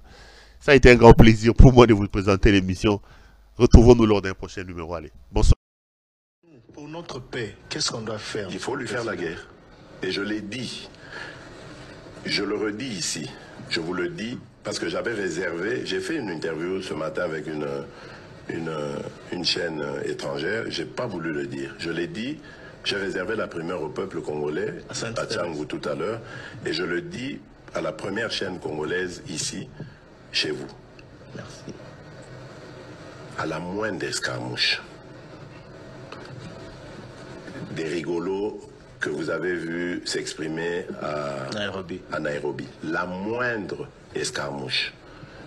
Ça a été un grand plaisir pour moi de vous présenter l'émission. Retrouvons-nous lors d'un prochain numéro. Allez, bonsoir. Pour notre paix, qu'est-ce qu'on doit faire? Il faut lui faire la guerre. Et je l'ai dit. Je le redis ici. Je vous le dis parce que j'avais réservé. J'ai fait une interview ce matin avec une chaîne étrangère. Je n'ai pas voulu le dire. Je l'ai dit. J'ai réservé la primeur au peuple congolais, à Tchangou tout à l'heure, et je le dis à la première chaîne congolaise ici, chez vous. Merci. À la moindre escarmouche, des rigolos que vous avez vus s'exprimer à Nairobi, la moindre escarmouche,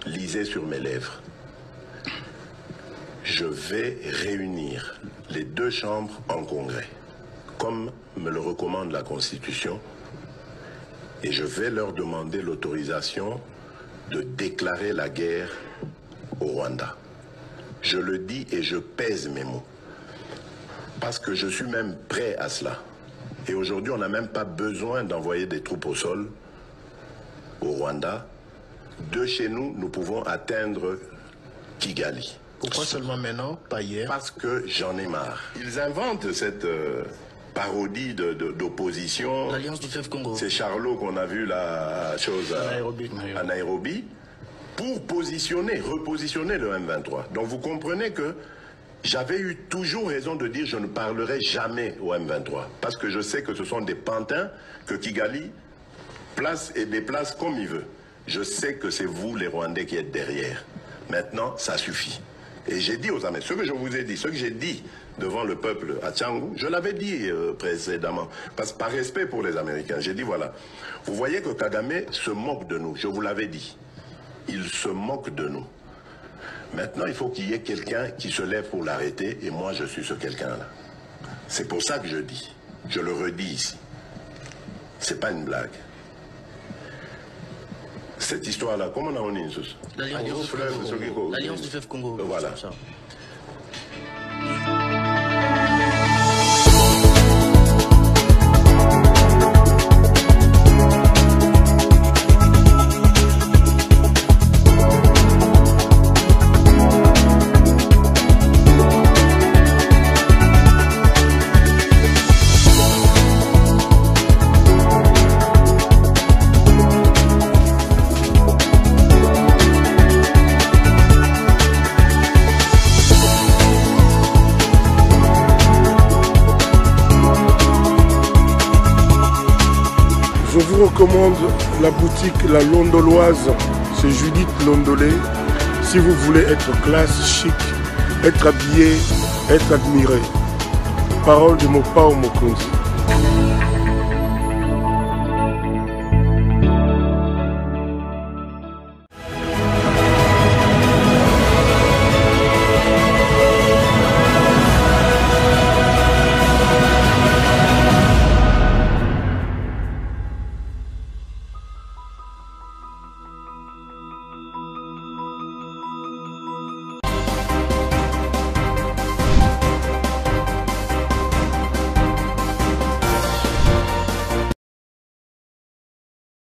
lisez sur mes lèvres. Je vais réunir les deux chambres en congrès, comme me le recommande la Constitution, et je vais leur demander l'autorisation de déclarer la guerre au Rwanda. Je le dis et je pèse mes mots, parce que je suis même prêt à cela. Et aujourd'hui, on n'a même pas besoin d'envoyer des troupes au sol au Rwanda. De chez nous, nous pouvons atteindre Kigali. Pourquoi seulement maintenant, pas hier? Parce que j'en ai marre. Ils inventent cette... parodie d'opposition. L'Alliance du Fleuve Congo. C'est Charlot qu'on a vu la chose à Nairobi pour positionner, repositionner le M23. Donc vous comprenez que j'avais eu toujours raison de dire je ne parlerai jamais au M23 parce que je sais que ce sont des pantins que Kigali place et déplace comme il veut. Je sais que c'est vous les Rwandais qui êtes derrière. Maintenant, ça suffit. Et j'ai dit aux amis, ce que je vous ai dit, ce que j'ai dit devant le peuple à Tchangou, je l'avais dit précédemment, parce que par respect pour les Américains, j'ai dit voilà, vous voyez que Kagame se moque de nous, je vous l'avais dit, il se moque de nous. Maintenant, il faut qu'il y ait quelqu'un qui se lève pour l'arrêter, et moi je suis ce quelqu'un-là. C'est pour ça que je dis, je le redis ici, c'est pas une blague. Cette histoire-là, comment on a une chose? L'Alliance du Fleuve Congo. Voilà. Je recommande la boutique La Londoloise, c'est Judith Londolé. Si vous voulez être classe, chic, être habillé, être admiré. Parole de Mopao Mokonsi.